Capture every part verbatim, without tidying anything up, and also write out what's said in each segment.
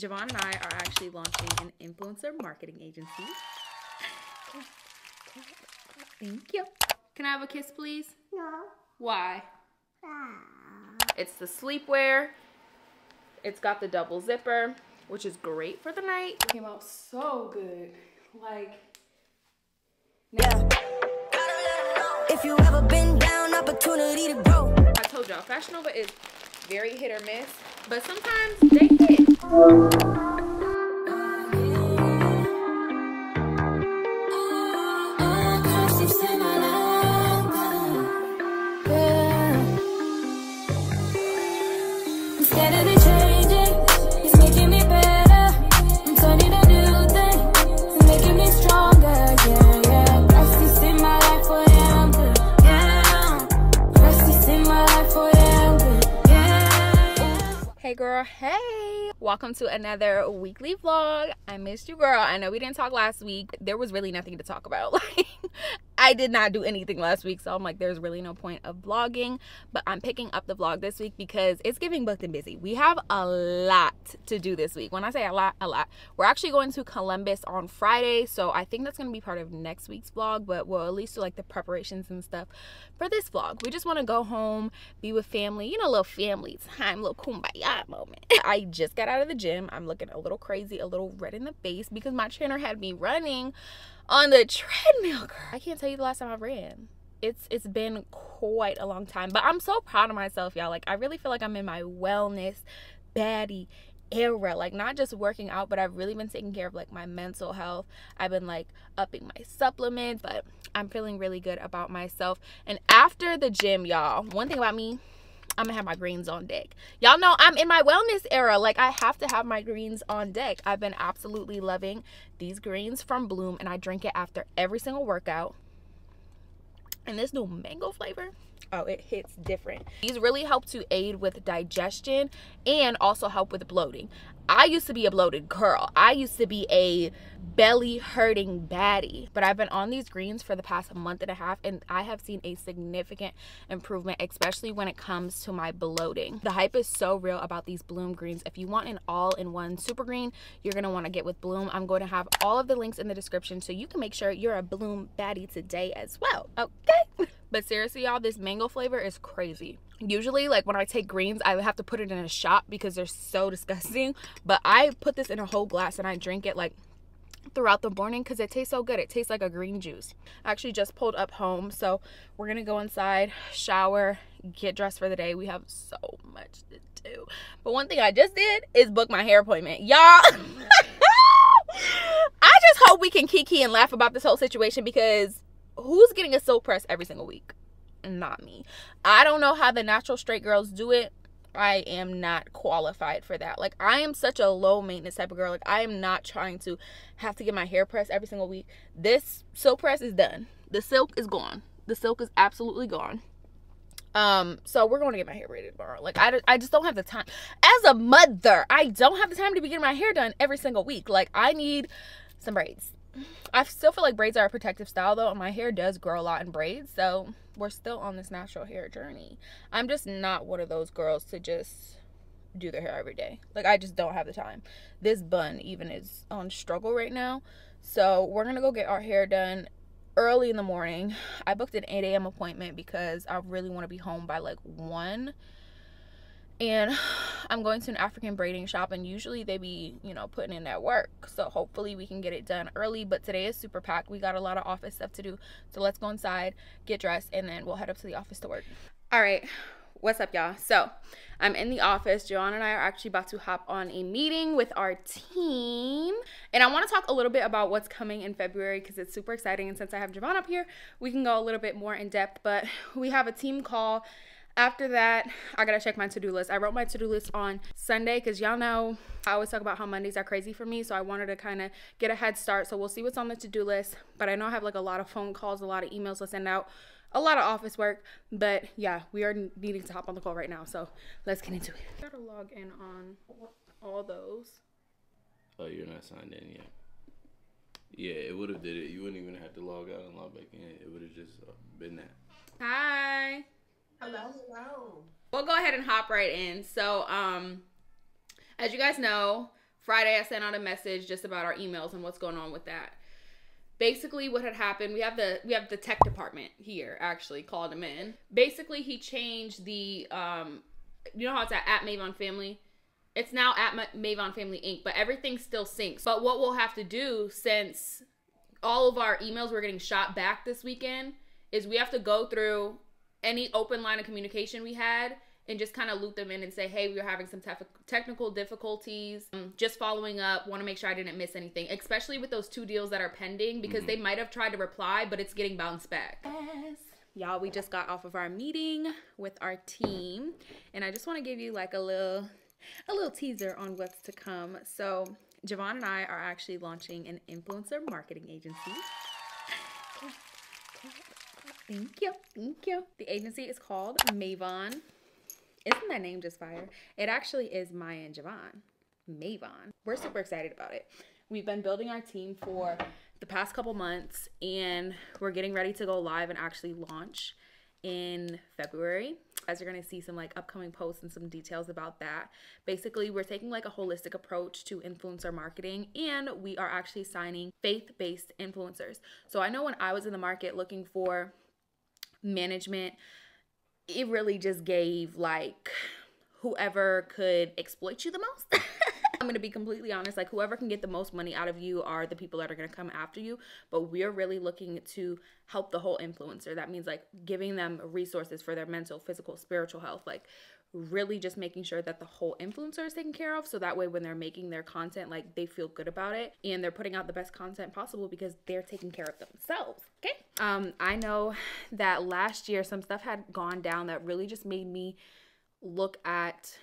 Javon and I are actually launching an influencer marketing agency. Thank you. Can I have a kiss, please? No. Why? It's the sleepwear. It's got the double zipper, which is great for the night. It came out so good. Like, yeah. If you ever been down, opportunity to grow. I told y'all, Fashion Nova is very hit or miss, but sometimes they hit. Hey girl, hey, welcome to another weekly vlog. I missed you, girl. I know we didn't talk last week. There was really nothing to talk about. Like, I did not do anything last week, so I'm like, there's really no point of vlogging, but I'm picking up the vlog this week because it's giving booked and busy. We have a lot to do this week. When I say a lot, a lot, we're actually going to Columbus on Friday, so I think that's going to be part of next week's vlog, but we'll at least do like the preparations and stuff for this vlog. We just want to go home, be with family, you know, little family time, little kumbaya moment. I just got out of the gym. I'm looking a little crazy, a little red in the face because my trainer had me running on the treadmill, girl. I can't tell you the last time I ran. It's it's been quite a long time, but I'm so proud of myself, y'all. Like, I really feel like I'm in my wellness baddie era, like not just working out, but I've really been taking care of like my mental health. I've been like upping my supplements, but I'm feeling really good about myself. And after the gym, y'all, one thing about me, I'm gonna have my greens on deck. Y'all know I'm in my wellness era. Like, I have to have my greens on deck. I've been absolutely loving these greens from Bloom, and I drink it after every single workout. And this new mango flavor, oh, it hits different. These really help to aid with digestion and also help with bloating. I used to be a bloated girl. I used to be a belly hurting baddie, but I've been on these greens for the past month and a half, and I have seen a significant improvement, especially when it comes to my bloating. The hype is so real about these Bloom greens. If you want an all-in-one super green, you're gonna wanna get with Bloom. I'm going to have all of the links in the description so you can make sure you're a Bloom baddie today as well, okay? But seriously, y'all, this mango flavor is crazy. Usually, like, when I take greens, I have to put it in a shot because they're so disgusting. But I put this in a whole glass and I drink it, like, throughout the morning because it tastes so good. It tastes like a green juice. I actually just pulled up home, so we're going to go inside, shower, get dressed for the day. We have so much to do. But one thing I just did is book my hair appointment. Y'all... I just hope we can kiki and laugh about this whole situation because... who's getting a silk press every single week? Not me. I don't know how the natural straight girls do it. I am not qualified for that. Like, I am such a low maintenance type of girl. Like, I am not trying to have to get my hair pressed every single week. This silk press is done. The silk is gone. The silk is absolutely gone. Um, so we're going to get my hair braided tomorrow. Like, I, I just don't have the time. As a mother, I don't have the time to be getting my hair done every single week. Like, I need some braids. I still feel like braids are a protective style though, and my hair does grow a lot in braids, so we're still on this natural hair journey. I'm just not one of those girls to just do their hair every day. Like, I just don't have the time. This bun even is on struggle right now, so we're gonna go get our hair done early in the morning. I booked an eight A M appointment because I really want to be home by like one. And I'm going to an African braiding shop, and usually they be, you know, putting in that work. So hopefully we can get it done early, but today is super packed. We got a lot of office stuff to do. So let's go inside, get dressed, and then we'll head up to the office to work. All right, what's up, y'all? So I'm in the office. Joanne and I are actually about to hop on a meeting with our team. And I wanna talk a little bit about what's coming in February because it's super exciting. And since I have Javon up here, we can go a little bit more in depth, but we have a team call. After that, I gotta check my to-do list. I wrote my to-do list on Sunday because y'all know I always talk about how Mondays are crazy for me, so I wanted to kind of get a head start. So we'll see what's on the to-do list, but I know I have like a lot of phone calls, a lot of emails to send out, a lot of office work, but yeah, we are needing to hop on the call right now, so let's get into it. I gotta log in on all those. Oh, you're not signed in yet. Yeah, it would have did it. You wouldn't even have to log out and log back in. It would have just been that. Hi. Hello. Hello. We'll go ahead and hop right in. So, um, as you guys know, Friday, I sent out a message just about our emails and what's going on with that. Basically, what had happened, we have the we have the tech department here, actually, called him in. Basically, he changed the, um, you know how it's at, at Mayvon Family? It's now at Mayvon Family Incorporated, but everything still syncs. But what we'll have to do, since all of our emails were getting shot back this weekend, is we have to go through any open line of communication we had and just kind of loop them in and say, hey, we were having some tef technical difficulties, um, just following up, want to make sure I didn't miss anything, especially with those two deals that are pending, because mm-hmm. they might have tried to reply, but it's getting bounced back. Yes. Y'all, we just got off of our meeting with our team, and I just want to give you like a little, a little teaser on what's to come. So Javon and I are actually launching an influencer marketing agency. Thank you, thank you. The agency is called Mayvon. Isn't that name just fire? It actually is Maya and Javon, Mayvon. We're super excited about it. We've been building our team for the past couple months, and we're getting ready to go live and actually launch in February. Guys, you're gonna see some like upcoming posts and some details about that. Basically, we're taking like a holistic approach to influencer marketing, and we are actually signing faith-based influencers. So I know when I was in the market looking for management, it really just gave like whoever could exploit you the most. I'm gonna be completely honest, like whoever can get the most money out of you are the people that are gonna come after you, but we're really looking to help the whole influencer. That means like giving them resources for their mental, physical, spiritual health, like really just making sure that the whole influencer is taken care of, so that way when they're making their content, like they feel good about it and they're putting out the best content possible because they're taking care of themselves, okay? Um, I know that last year some stuff had gone down that really just made me look at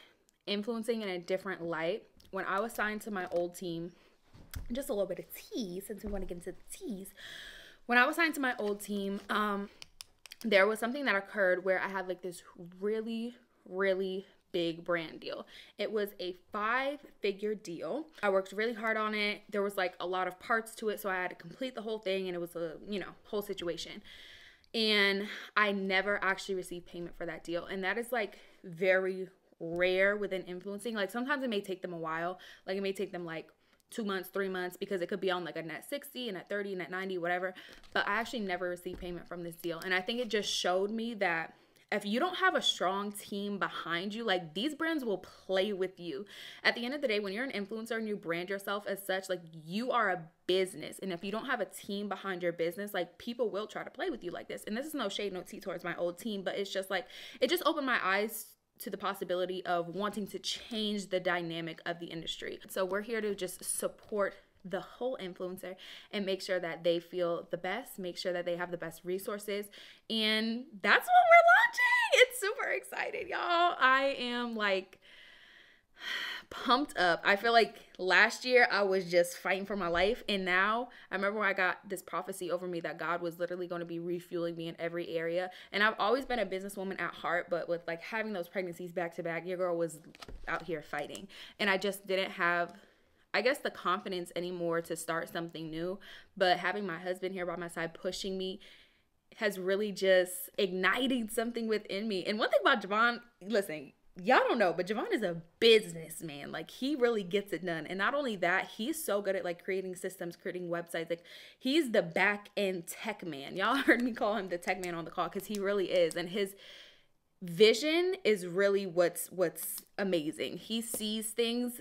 influencing in a different light. When I was signed to my old team, just a little bit of tea since we want to get into the teas. When I was signed to my old team, um, there was something that occurred where I had like this really, really big brand deal. It was a five-figure deal. I worked really hard on it. There was like a lot of parts to it, so I had to complete the whole thing, and it was a, you know, whole situation. And I never actually received payment for that deal, and that is like very rare within influencing. Like sometimes it may take them a while, like it may take them like two months, three months, because it could be on like a net sixty and at thirty and at ninety, whatever, but I actually never received payment from this deal. And I think it just showed me that if you don't have a strong team behind you, like these brands will play with you. At the end of the day, when you're an influencer and you brand yourself as such, like you are a business. And if you don't have a team behind your business, like people will try to play with you like this. And this is no shade, no tea towards my old team, but it's just like, it just opened my eyes to the possibility of wanting to change the dynamic of the industry. So we're here to just support the whole influencer and make sure that they feel the best, make sure that they have the best resources. And that's what we're launching. It's super excited, y'all. I am like pumped up. I feel like last year I was just fighting for my life. And now I remember when I got this prophecy over me that God was literally going to be refueling me in every area. And I've always been a businesswoman at heart, but with like having those pregnancies back to back, your girl was out here fighting. And I just didn't have, I guess, the confidence anymore to start something new. But having my husband here by my side pushing me has really just ignited something within me. And one thing about Javon, listen, y'all don't know, but Javon is a businessman. Like, he really gets it done. And not only that, he's so good at like creating systems, creating websites. Like, he's the back end tech man. Y'all heard me call him the tech man on the call, because he really is. And his vision is really what's what's amazing. He sees things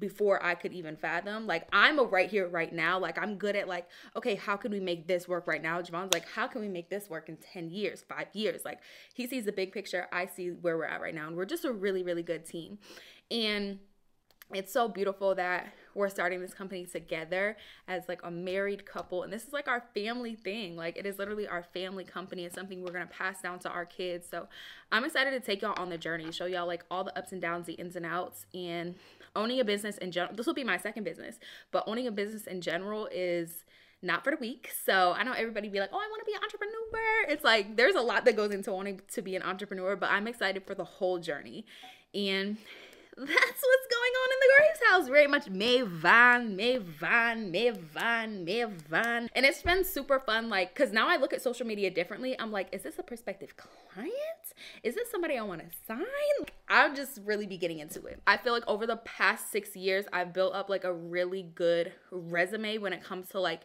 before I could even fathom. Like, I'm a right here, right now. Like, I'm good at like, okay, how can we make this work right now? Javon's like, how can we make this work in ten years, five years? Like, he sees the big picture. I see where we're at right now. And we're just a really, really good team. And it's so beautiful that we're starting this company together as like a married couple. And this is like our family thing. Like, it is literally our family company. It's something we're going to pass down to our kids. So I'm excited to take y'all on the journey, show y'all like all the ups and downs, the ins and outs, and owning a business in general. This will be my second business, but owning a business in general is not for the weak. So I know everybody be like, oh, I want to be an entrepreneur. It's like, there's a lot that goes into wanting to be an entrepreneur, but I'm excited for the whole journey. And That's what's going on in the Graves house. Very much Mayvon, Mayvon, Mayvon, Mayvon. And it's been super fun, like, because now I look at social media differently. I'm like, is this a prospective client? Is this somebody I want to sign? Like, I'll just really be getting into it. I feel like over the past six years, I've built up like a really good resume when it comes to like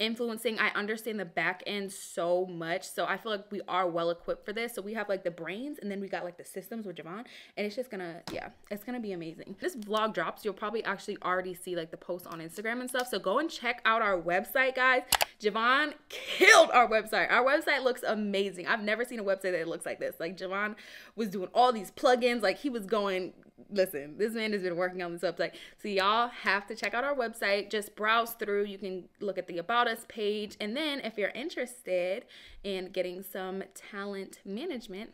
influencing. I understand the back end so much, so I feel like we are well equipped for this. So we have like the brains, and then we got like the systems with Javon, and it's just gonna, yeah, it's gonna be amazing. This vlog drops, you'll probably actually already see like the post on Instagram and stuff, so go and check out our website, guys. Javon killed our website. Our website looks amazing. I've never seen a website that looks like this. Like, Javon was doing all these plugins, like he was going, listen, this man has been working on this website. So y'all have to check out our website. Just browse through. You can look at the About Us page. And then if you're interested in getting some talent management,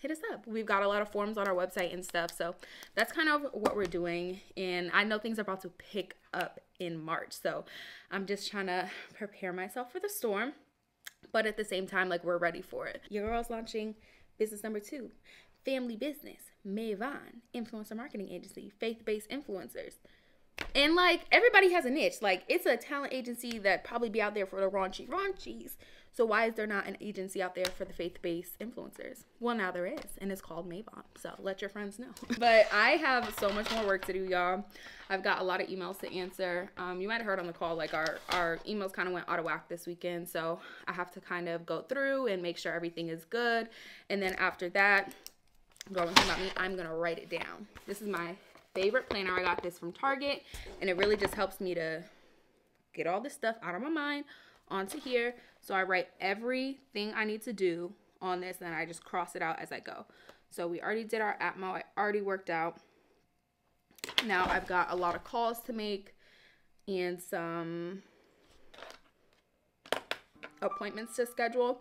hit us up. We've got a lot of forms on our website and stuff. So that's kind of what we're doing. And I know things are about to pick up in March. So I'm just trying to prepare myself for the storm. But at the same time, like, we're ready for it. Your girl's launching business number two. Family business, Mayvon, influencer marketing agency, faith-based influencers. And like, everybody has a niche. Like, it's a talent agency that probably be out there for the raunchy raunchies. So why is there not an agency out there for the faith-based influencers? Well, now there is, and it's called Mayvon. So let your friends know. But I have so much more work to do, y'all. I've got a lot of emails to answer. Um, you might have heard on the call, like, our, our emails kind of went out of whack this weekend. So I have to kind of go through and make sure everything is good. And then after that, girl, one thing about me, I'm gonna write it down. This is my favorite planner. I got this from Target, and it really just helps me to get all this stuff out of my mind onto here. So I write everything I need to do on this, and then I just cross it out as I go. So we already did our Atmo. I already worked out. Now I've got a lot of calls to make and some appointments to schedule.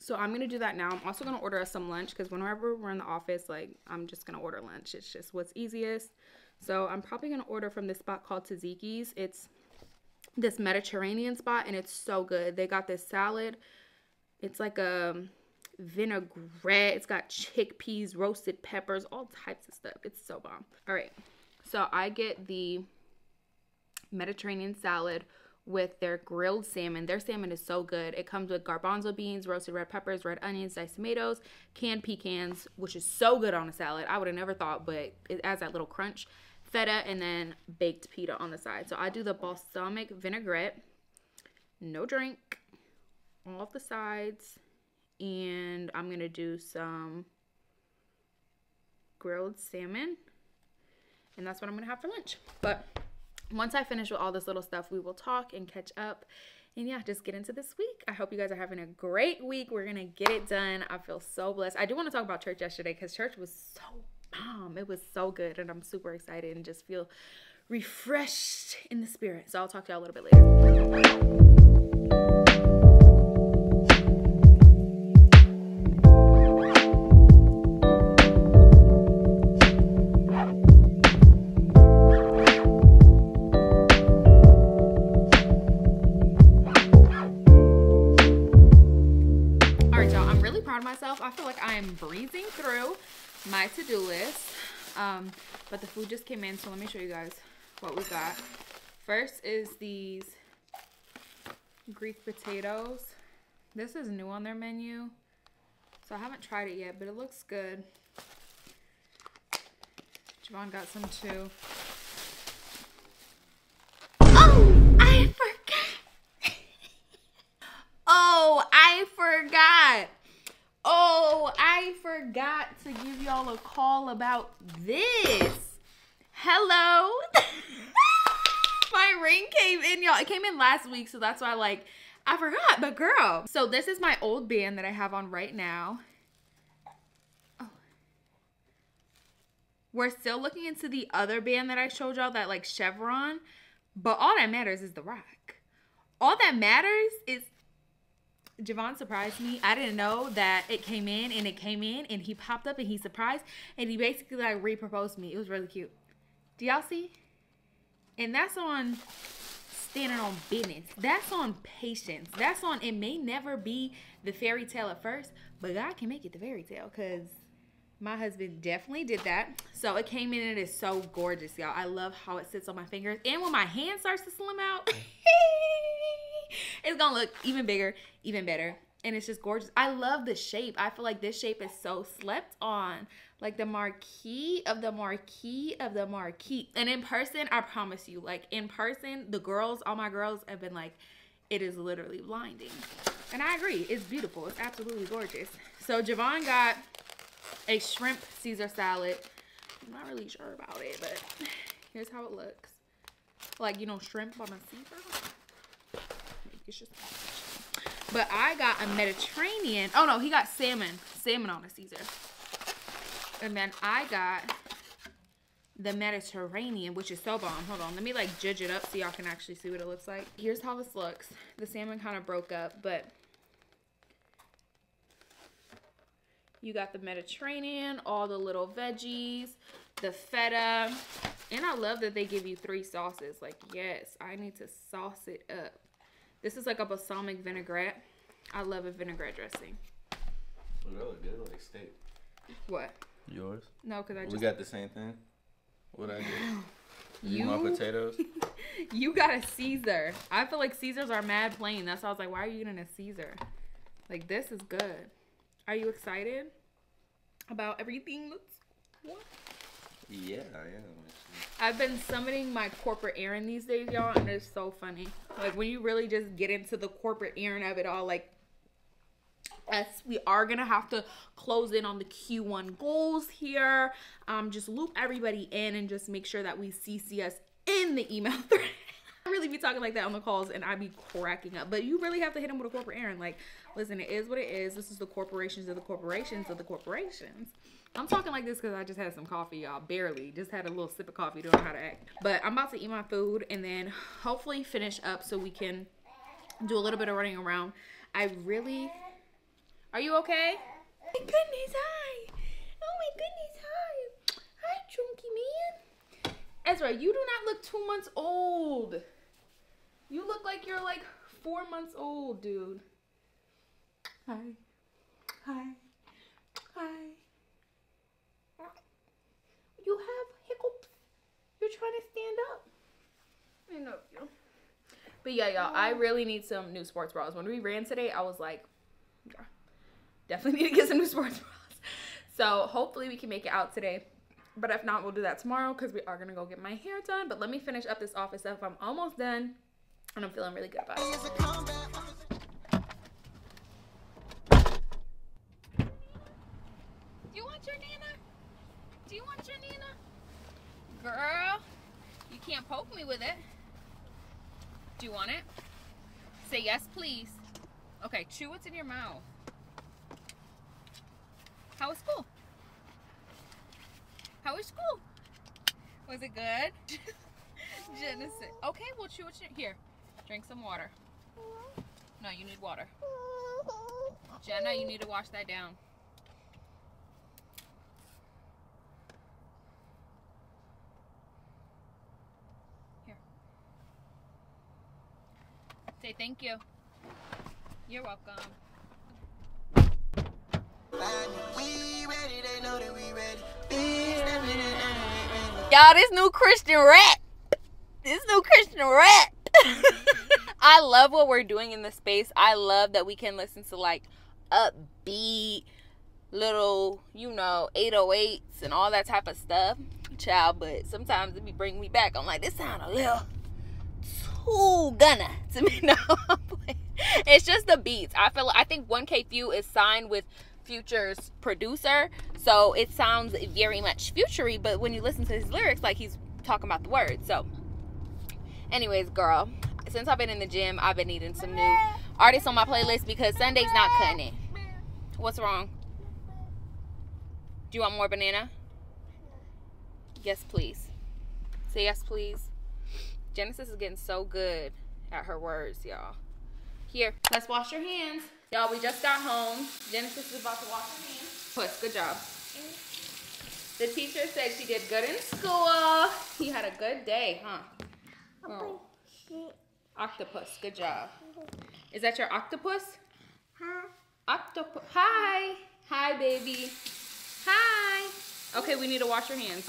So I'm going to do that now. I'm also going to order us some lunch because whenever we're in the office, like, I'm just going to order lunch. It's just what's easiest. So I'm probably going to order from this spot called Tzatziki's. It's this Mediterranean spot, and it's so good. They got this salad. It's like a vinaigrette. It's got chickpeas, roasted peppers, all types of stuff. It's so bomb. All right. So I get the Mediterranean salad with their grilled salmon. Their salmon is so good. It comes with garbanzo beans, roasted red peppers, red onions, diced tomatoes, canned pecans, which is so good on a salad. I would have never thought, but it adds that little crunch. Feta, and then baked pita on the side. So I do the balsamic vinaigrette, no drink, off the sides, and I'm gonna do some grilled salmon, and that's what I'm gonna have for lunch. But once I finish with all this little stuff, we will talk and catch up. And yeah, just get into this week. I hope you guys are having a great week. We're going to get it done. I feel so blessed. I do want to talk about church yesterday because church was so bomb. It was so good. And I'm super excited and just feel refreshed in the spirit. So I'll talk to y'all a little bit later. Breezing through my to-do list, um but the food just came in, so let me show you guys what we got. First is these Greek potatoes. This is new on their menu, so I haven't tried it yet, but it looks good. Javon got some too. Oh, I forgot. oh I forgot Oh, I forgot to give y'all a call about this. Hello. My ring came in, y'all. It came in last week, so that's why, like, I forgot. But, girl. So, this is my old band that I have on right now. Oh. We're still looking into the other band that I showed y'all, that, like, chevron. But all that matters is the rock. All that matters is... Javon surprised me. I didn't know that it came in, and it came in, and he popped up, and he surprised, and he basically, like, re-proposed me. It was really cute. Do y'all see? And that's on standing on business. That's on patience. That's on, it may never be the fairy tale at first, but God can make it the fairy tale, because My husband definitely did that. So it came in and it is so gorgeous, y'all. I love how it sits on my fingers. And when my hand starts to slim out, it's gonna look even bigger, even better. And it's just gorgeous. I love the shape. I feel like this shape is so slept on. Like the marquee of the marquee of the marquee. And in person, I promise you, like in person, the girls, all my girls have been like, it is literally blinding. And I agree. It's beautiful. It's absolutely gorgeous. So Javon got a shrimp Caesar salad. I'm not really sure about it, but here's how it looks. Like, you know, shrimp on a Caesar. Maybe it's just... But I got a Mediterranean. Oh, no, he got salmon. Salmon on a Caesar. And then I got the Mediterranean, which is so bomb. Hold on. Let me, like, judge it up so y'all can actually see what it looks like. Here's how this looks. The salmon kind of broke up, but you got the Mediterranean, all the little veggies, the feta. And I love that they give you three sauces. Like, yes, I need to sauce it up. This is like a balsamic vinaigrette. I love a vinaigrette dressing. Well, that look good, like steak. What? Yours? No, because I just... We got the same thing. What'd I get? You... My potatoes? You got a Caesar. I feel like Caesars are mad plain. That's why I was like, why are you eating a Caesar? Like, this is good. Are you excited about everything that's... What? Yeah, I am. I've been summoning my corporate errand these days, y'all, and it's so funny. Like, when you really just get into the corporate errand of it all, like, us, we are going to have to close in on the Q one goals here. Um, just loop everybody in and just make sure that we C C us in the email thread. I really be talking like that on the calls, and I be cracking up. But you really have to hit them with a corporate errand. Like, listen, it is what it is. This is the corporations of the corporations of the corporations. I'm talking like this because I just had some coffee, y'all. Barely. Just had a little sip of coffee. Don't know how to act. But I'm about to eat my food and then hopefully finish up so we can do a little bit of running around. I really... Are you okay? Oh my goodness, hi. Oh my goodness, hi. Hi, chunky man. Ezra, you do not look two months old. You look like you're like four months old, dude. Hi. Hi. Hi. You have hiccups. You're trying to stand up. I know you. But yeah, y'all, I really need some new sports bras. When we ran today, I was like, yeah, definitely need to get some new sports bras. So hopefully we can make it out today. But if not, we'll do that tomorrow because we are going to go get my hair done. But let me finish up this office stuff. I'm almost done and I'm feeling really good about it. Do you want your Nina? Girl, you can't poke me with it. Do you want it? Say yes, please. Okay, chew what's in your mouth. How was school? How was school? Was it good? Genesis. Okay, we'll chew what's in your... Here, drink some water. No, you need water. Jenna, you need to wash that down. Say thank you. You're welcome. Y'all, this new Christian rap. This new Christian rap. I love what we're doing in the space. I love that we can listen to like upbeat little, you know, eight oh eights and all that type of stuff. Child, but sometimes it be bringing me back. I'm like, this sound a little... Ooh, gonna to me now. It's just the beats. I feel. I think one K Few is signed with Future's producer, so it sounds very much futury. But when you listen to his lyrics, like he's talking about the words. So, anyways, girl, since I've been in the gym, I've been needing some new artists on my playlist because Sunday's not cutting it. What's wrong? Do you want more banana? Yes, please. Say yes, please. Genesis is getting so good at her words, y'all. Here, let's wash your hands. Y'all, we just got home. Genesis is about to wash her hands. Puss, good job. The teacher said she did good in school. He had a good day, huh? Oh. Octopus, good job. Is that your octopus? Octopus. Hi. Hi, baby. Hi. Okay, we need to wash your hands.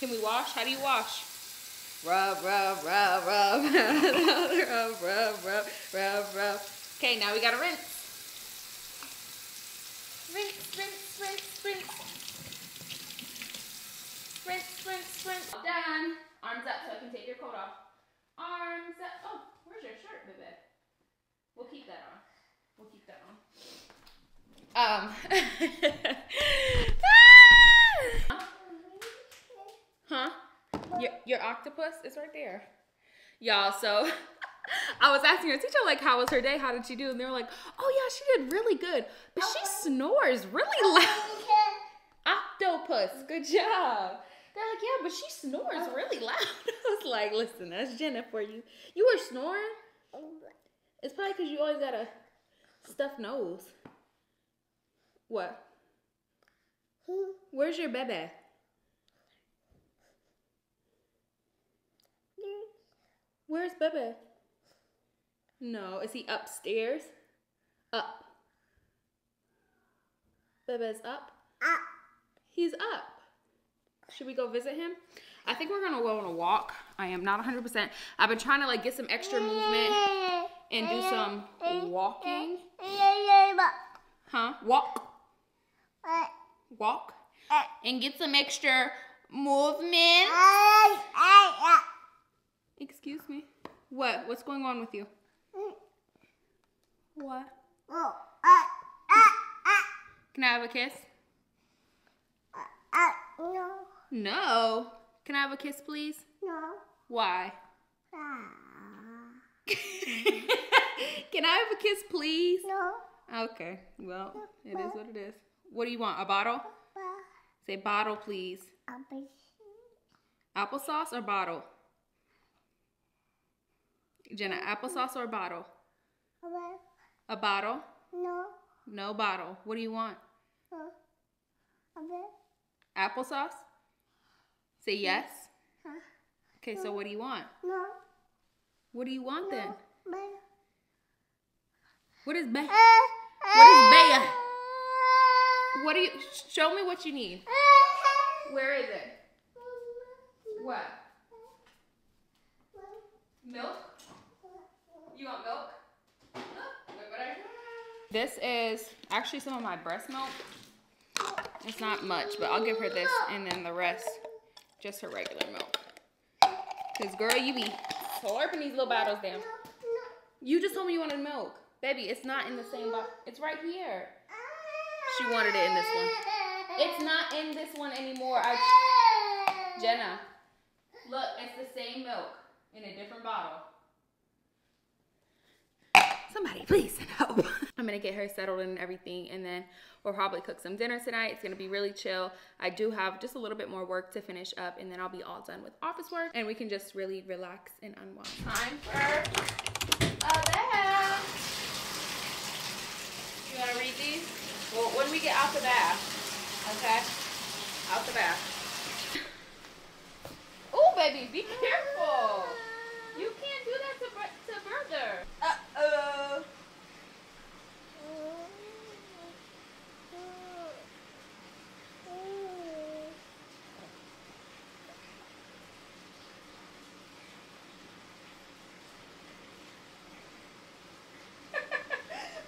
Can we wash? How do you wash? Rub, rub, rub, rub. Rub, rub, rub, rub, rub. Okay, now we gotta rinse. Rinse, rinse, rinse, rinse. Rinse, rinse, rinse. Done. Arms up so I can take your coat off. Arms up. Oh, where's your shirt, baby? We'll keep that on. We'll keep that on. Um. Huh? Your, your octopus is right there. Y'all, so I was asking her teacher, like, how was her day? How did she do? And they were like, oh, yeah, she did really good. But she snores really loud. Octopus. Good job. They're like, yeah, but she snores really loud. I was like, listen, that's Jenna for you. You were snoring? It's probably because you always got a stuffed nose. What? Where's your baby? Where's baby? No, is he upstairs? Up. Baby's up? Up. He's up. Should we go visit him? I think we're gonna go on a walk. I am not one hundred percent. I've been trying to like get some extra movement and do some walking. Huh? Walk. Walk. And get some extra movement. Excuse me. What? What's going on with you? What? Can I have a kiss? No. No. Can I have a kiss, please? No. Why? Can I have a kiss, please? No. Okay. Well, it is what it is. What do you want? A bottle? Say bottle, please. Applesauce or bottle? Jenna, applesauce or bottle? A bottle? No. No bottle. What do you want? Applesauce? Say yes. Huh? Okay, so what do you want? No. What do you want no. then? Baya. What is Baya? What is Baya? What do you show me what you need? Where is it? What? Milk? You want milk? This is actually some of my breast milk. It's not much, but I'll give her this and then the rest, just her regular milk. Because, girl, you be slurping these little bottles down. You just told me you wanted milk. Baby, it's not in the same bottle. It's right here. She wanted it in this one. It's not in this one anymore. I... Jenna, look, it's the same milk in a different bottle. Somebody please help. I'm gonna get her settled and everything, and then we'll probably cook some dinner tonight. It's gonna be really chill. I do have just a little bit more work to finish up, and then I'll be all done with office work, and we can just really relax and unwind. Time for a bath. You wanna read these? Well, when we get out the bath, okay? Out the bath. Oh, baby, be careful. You can't do that to, to brother. Uh-oh.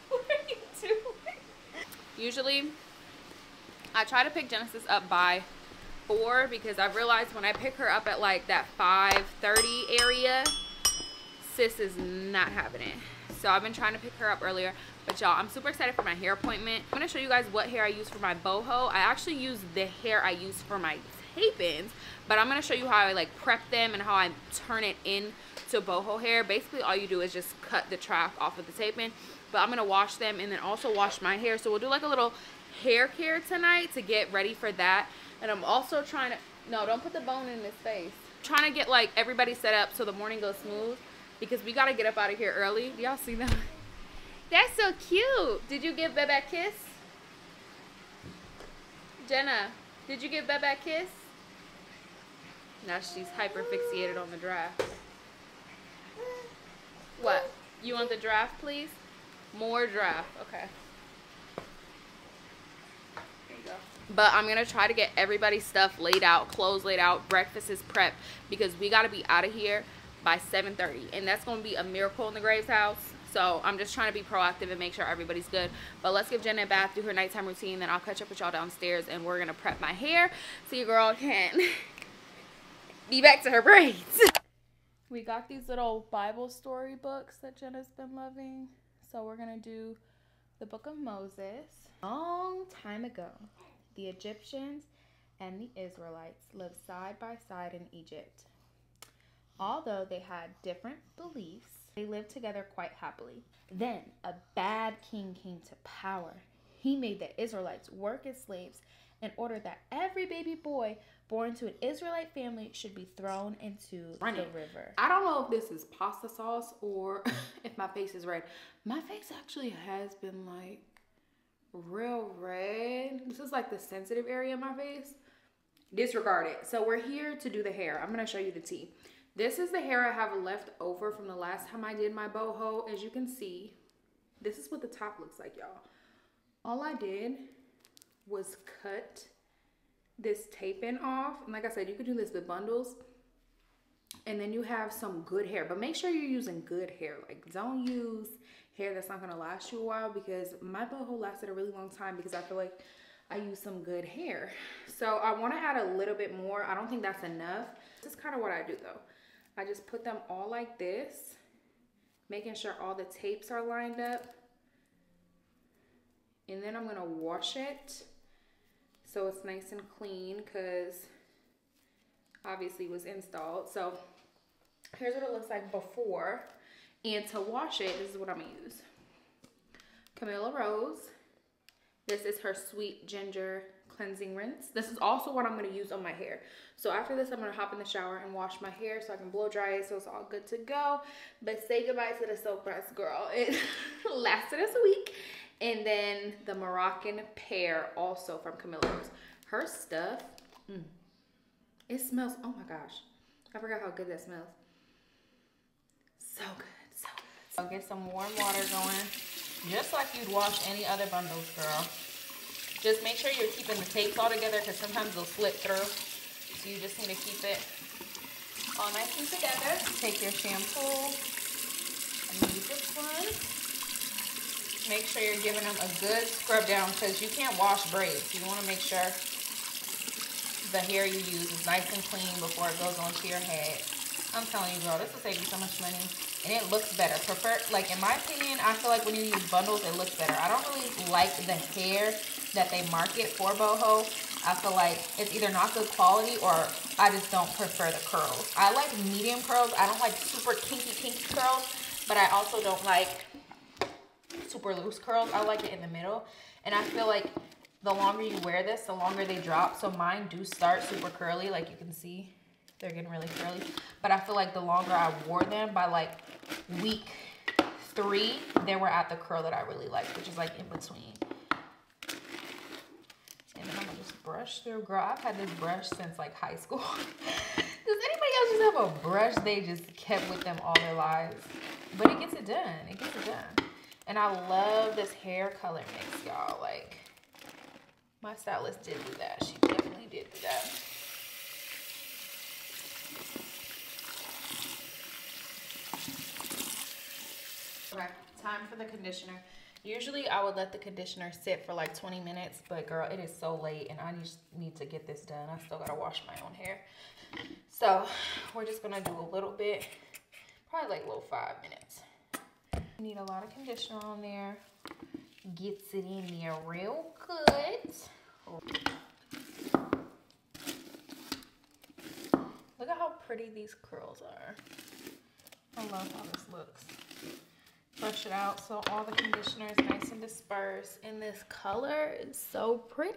What are you doing? Usually, I try to pick Genesis up by four, because I've realized when I pick her up at like that five thirty area, sis is not having it. So I've been trying to pick her up earlier, but y'all, I'm super excited for my hair appointment. I'm gonna show you guys what hair I use for my boho. I actually use the hair I use for my tape-ins, but I'm gonna show you how I like prep them and how I turn it into boho hair. Basically, all you do is just cut the track off of the tape-in, but I'm gonna wash them and then also wash my hair. So we'll do like a little hair care tonight to get ready for that. And I'm also trying to, no, don't put the bone in his face. I'm trying to get like everybody set up so the morning goes smooth, because we got to get up out of here early. Y'all see that? That's so cute. Did you give Bebe a kiss? Jenna, did you give Bebe a kiss? Now she's hyper fixated on the draft. What? You want the draft, please? More draft. Okay. There you go. But I'm going to try to get everybody's stuff laid out, clothes laid out, breakfast is prepped, because we got to be out of here by seven thirty. And that's going to be a miracle in the Graves house. So I'm just trying to be proactive and make sure everybody's good. But let's give Jenna a bath, do her nighttime routine, then I'll catch up with y'all downstairs, and we're going to prep my hair so your girl can be back to her braids. We got these little Bible story books that Jenna's been loving. So we're going to do the Book of Moses. Long time ago, the Egyptians and the Israelites lived side by side in Egypt. Although they had different beliefs, they lived together quite happily. Then a bad king came to power. He made the Israelites work as slaves in order that every baby boy born to an Israelite family should be thrown into Running. the river. I don't know if this is pasta sauce or if my face is red. My face actually has been like real red. This is like the sensitive area of my face. Disregard it. So we're here to do the hair. I'm going to show you the tea. This is the hair I have left over from the last time I did my boho. As you can see, this is what the top looks like, y'all. All I did was cut this taping off. And like I said, you could do this with bundles. And then you have some good hair. But make sure you're using good hair. Like, don't use hair that's not going to last you a while, because my boho lasted a really long time because I feel like I use some good hair. So I want to add a little bit more. I don't think that's enough. This is kind of what I do though. I just put them all like this, making sure all the tapes are lined up. And then I'm gonna wash it so it's nice and clean, because obviously it was installed. So here's what it looks like before. And to wash it, this is what I'm gonna use. Camilla Rose. This is her Sweet Ginger Cleansing Rinse. This is also what I'm gonna use on my hair. So after this, I'm gonna hop in the shower and wash my hair so I can blow dry it so it's all good to go. But say goodbye to the silk press, girl. It lasted us a week. And then the Moroccan pear, also from Camilla Rose. Her stuff, mm, it smells, oh my gosh. I forgot how good that smells. So good, so good. I'll get some warm water going. Just like you'd wash any other bundles, girl. Just make sure you're keeping the tapes all together, because sometimes they'll slip through. So you just need to keep it all nice and together. Take your shampoo and use this one. Make sure you're giving them a good scrub down, because you can't wash braids. You want to make sure the hair you use is nice and clean before it goes onto your head. I'm telling you, girl, this will save you so much money. And it looks better. Prefer, like in my opinion, I feel like when you use bundles, it looks better. I don't really like the hair that they market for boho. I feel like it's either not good quality, or I just don't prefer the curls. I like medium curls. I don't like super kinky, kinky curls, but I also don't like super loose curls. I like it in the middle. And I feel like the longer you wear this, the longer they drop. So mine do start super curly, like you can see. They're getting really curly. But I feel like the longer I wore them, by like week three, they were at the curl that I really like, which is like in between. And then I'm gonna just brush through. Girl, I've had this brush since like high school. Does anybody else just have a brush they just kept with them all their lives? But it gets it done, it gets it done. And I love this hair color mix, y'all. Like, my stylist did do that. She definitely did do that. Okay, time for the conditioner. Usually I would let the conditioner sit for like twenty minutes, but girl, it is so late and I just need to get this done. I still gotta wash my own hair. So we're just gonna do a little bit, probably like little five minutes. You need a lot of conditioner on there. Gets it in there real good. Look at how pretty these curls are. I love how this looks. Brush it out so all the conditioner is nice and dispersed. And this color is so pretty.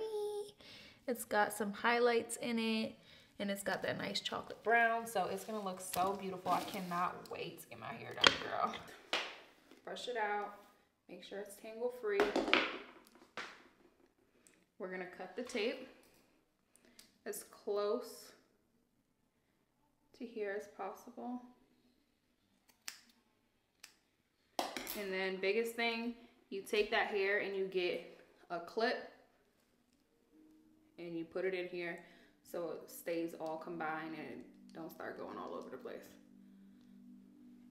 It's got some highlights in it, and it's got that nice chocolate brown. So it's gonna look so beautiful. I cannot wait to get my hair done, girl. Brush it out, make sure it's tangle free. We're gonna cut the tape as close to here as possible. And then biggest thing, you take that hair and you get a clip and you put it in here so it stays all combined and it don't start going all over the place.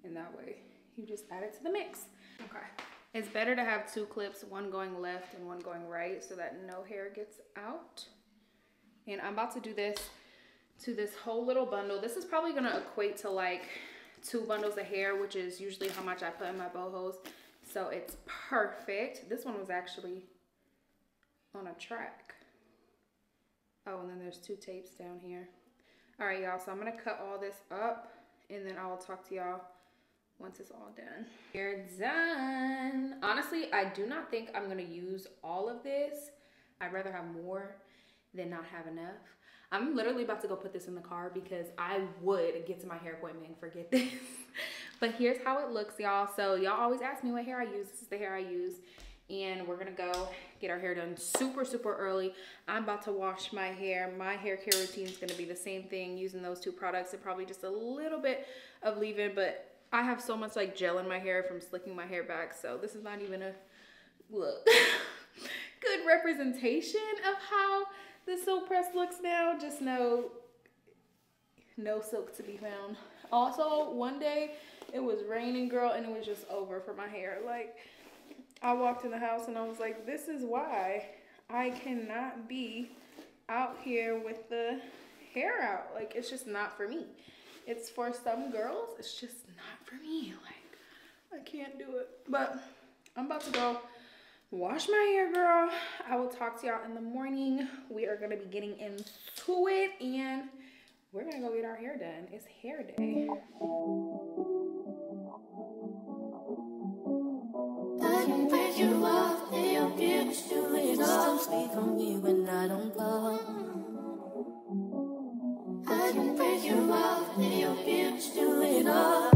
And that way you just add it to the mix. Okay. It's better to have two clips, one going left and one going right, so that no hair gets out. And I'm about to do this to this whole little bundle. This is probably gonna equate to like two bundles of hair, which is usually how much I put in my bohos. So it's perfect. This one was actually on a track. Oh, and then there's two tapes down here. All right, y'all, so I'm gonna cut all this up and then I will talk to y'all once it's all done. You're done. Honestly, I do not think I'm gonna use all of this. I'd rather have more than not have enough. I'm literally about to go put this in the car because I would get to my hair appointment and forget this. But here's how it looks, y'all. So y'all always ask me what hair I use. This is the hair I use. And we're gonna go get our hair done super, super early. I'm about to wash my hair. My hair care routine is gonna be the same thing, using those two products and probably just a little bit of leave-in, but I have so much like gel in my hair from slicking my hair back. So this is not even a look. Good representation of how the silk press looks now. Just no, no silk to be found. Also, one day it was raining, girl, and it was just over for my hair. Like, I walked in the house and I was like, this is why I cannot be out here with the hair out. Like, it's just not for me. It's for some girls. It's just not for me. Like, I can't do it. But I'm about to go wash my hair, girl. I will talk to y'all in the morning. We are going to be getting into it and we're going to go get our hair done. It's hair day. You off, they don't give a shit. Don't speak on me when I don't blow. I can break you off, they don't give a shit. No,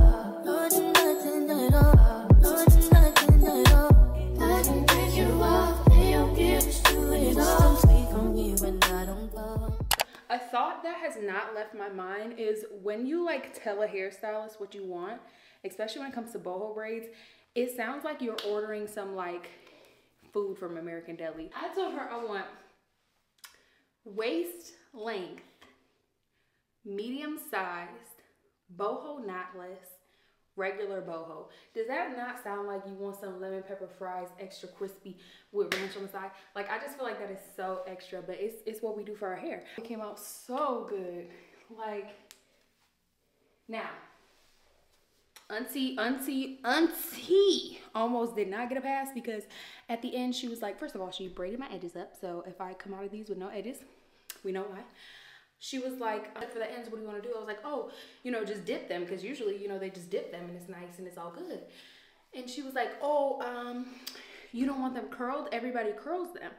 nothing at all. No, nothing at all. I can break you off, they don't give a shit. Don't speak on me when I don't blow. A thought that has not left my mind is when you like tell a hairstylist what you want, especially when it comes to boho braids, it sounds like you're ordering some like food from American Deli. I told her I want waist length, medium sized, boho knotless, regular boho. Does that not sound like you want some lemon pepper fries extra crispy with ranch on the side? Like, I just feel like that is so extra, but it's, it's what we do for our hair. It came out so good. Like, now, Auntie, auntie, auntie almost did not get a pass because at the end she was like, first of all, she braided my edges up. So if I come out of these with no edges, we know why. She was like, for the ends, what do you want to do? I was like, oh, you know, just dip them. Because usually, you know, they just dip them and it's nice and it's all good. And she was like, oh, um, you don't want them curled? Everybody curls them.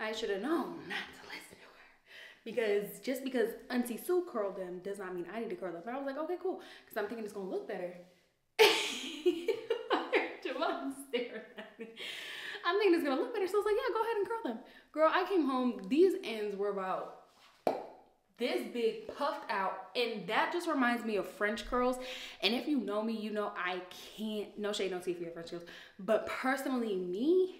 I should have known not to listen. Because just because Auntie Sue curled them does not mean I need to curl them. But I was like, okay, cool. Because I'm thinking it's going to look better. Javon staring at me. I'm thinking it's going to look better. So I was like, yeah, go ahead and curl them. Girl, I came home. These ends were about this big, puffed out. And that just reminds me of French curls. And if you know me, you know I can't. No shade, no tea for your French curls. But personally, me,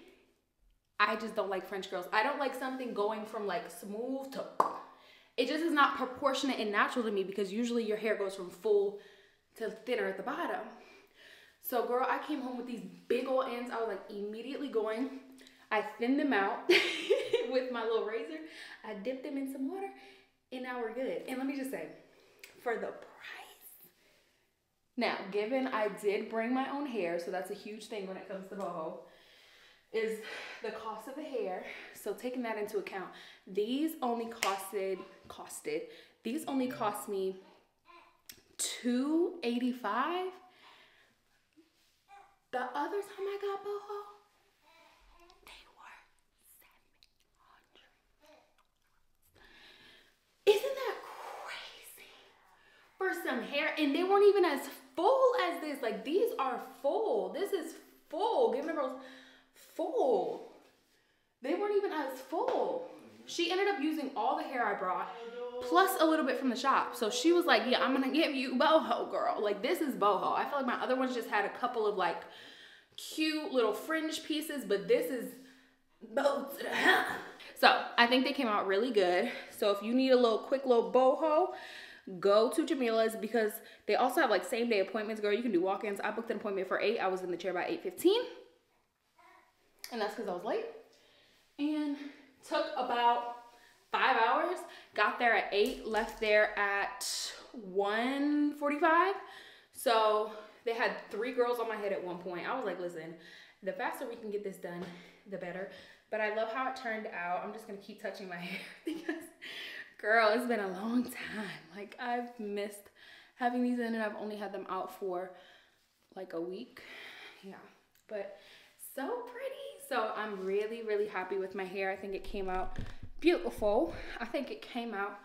I just don't like French curls. I don't like something going from like smooth to... It just is not proportionate and natural to me because usually your hair goes from full to thinner at the bottom. So girl, I came home with these big old ends. I was like immediately going. I thinned them out with my little razor. I dipped them in some water and now we're good. And let me just say, for the price. Now, given I did bring my own hair, so that's a huge thing when it comes to boho, is the cost of the hair. So taking that into account, these only costed costed these only cost me two eighty-five. The other time I got boho, they were seven hundred. Isn't that crazy for some hair? And they weren't even as full as this. Like, these are full. This is full. Give me those. Full. They weren't even as full. She ended up using all the hair I brought plus a little bit from the shop. So she was like, yeah, I'm gonna give you boho, girl. Like, this is boho. I feel like my other ones just had a couple of like cute little fringe pieces, but this is boho. So I think they came out really good. So if you need a little quick little boho, go to Camilla's, because they also have like same day appointments, girl. You can do walk-ins. I booked an appointment for eight. I was in the chair by eight fifteen, and that's because I was late, and took about five hours. Got there at eight, left there at one forty-five. So they had three girls on my head at one point. I was like, listen, the faster we can get this done, the better. But I love how it turned out. I'm just gonna keep touching my hair because, girl, it's been a long time. Like, I've missed having these in, and I've only had them out for like a week. Yeah, but so pretty. So I'm really, really happy with my hair. I think it came out beautiful. I think it came out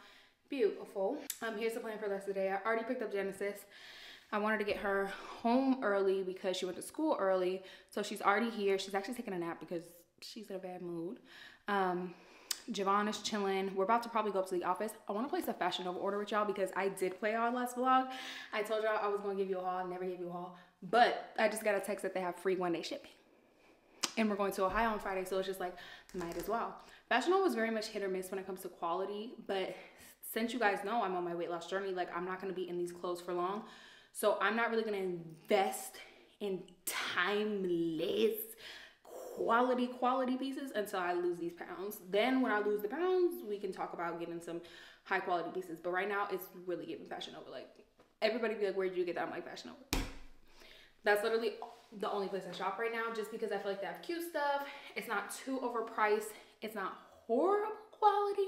beautiful. Um, here's the plan for the rest of the day. I already picked up Genesis. I wanted to get her home early because she went to school early. So she's already here. She's actually taking a nap because she's in a bad mood. Um, Javon is chilling. We're about to probably go up to the office. I want to place a Fashion Nova order with y'all because I did play our last vlog. I told y'all I was going to give you a haul. I never gave you a haul. But I just got a text that they have free one-day shipping. And we're going to Ohio on Friday. So it's just like, might as well. Fashion Nova was very much hit or miss when it comes to quality. But since you guys know I'm on my weight loss journey, like, I'm not going to be in these clothes for long. So I'm not really gonna invest in timeless quality, quality pieces until I lose these pounds. Then when I lose the pounds, we can talk about getting some high quality pieces. But right now it's really giving Fashion Nova. Like, everybody be like, where did you get that? I'm like, Fashion Nova. That's literally the only place I shop right now, just because I feel like they have cute stuff. It's not too overpriced. It's not horrible quality.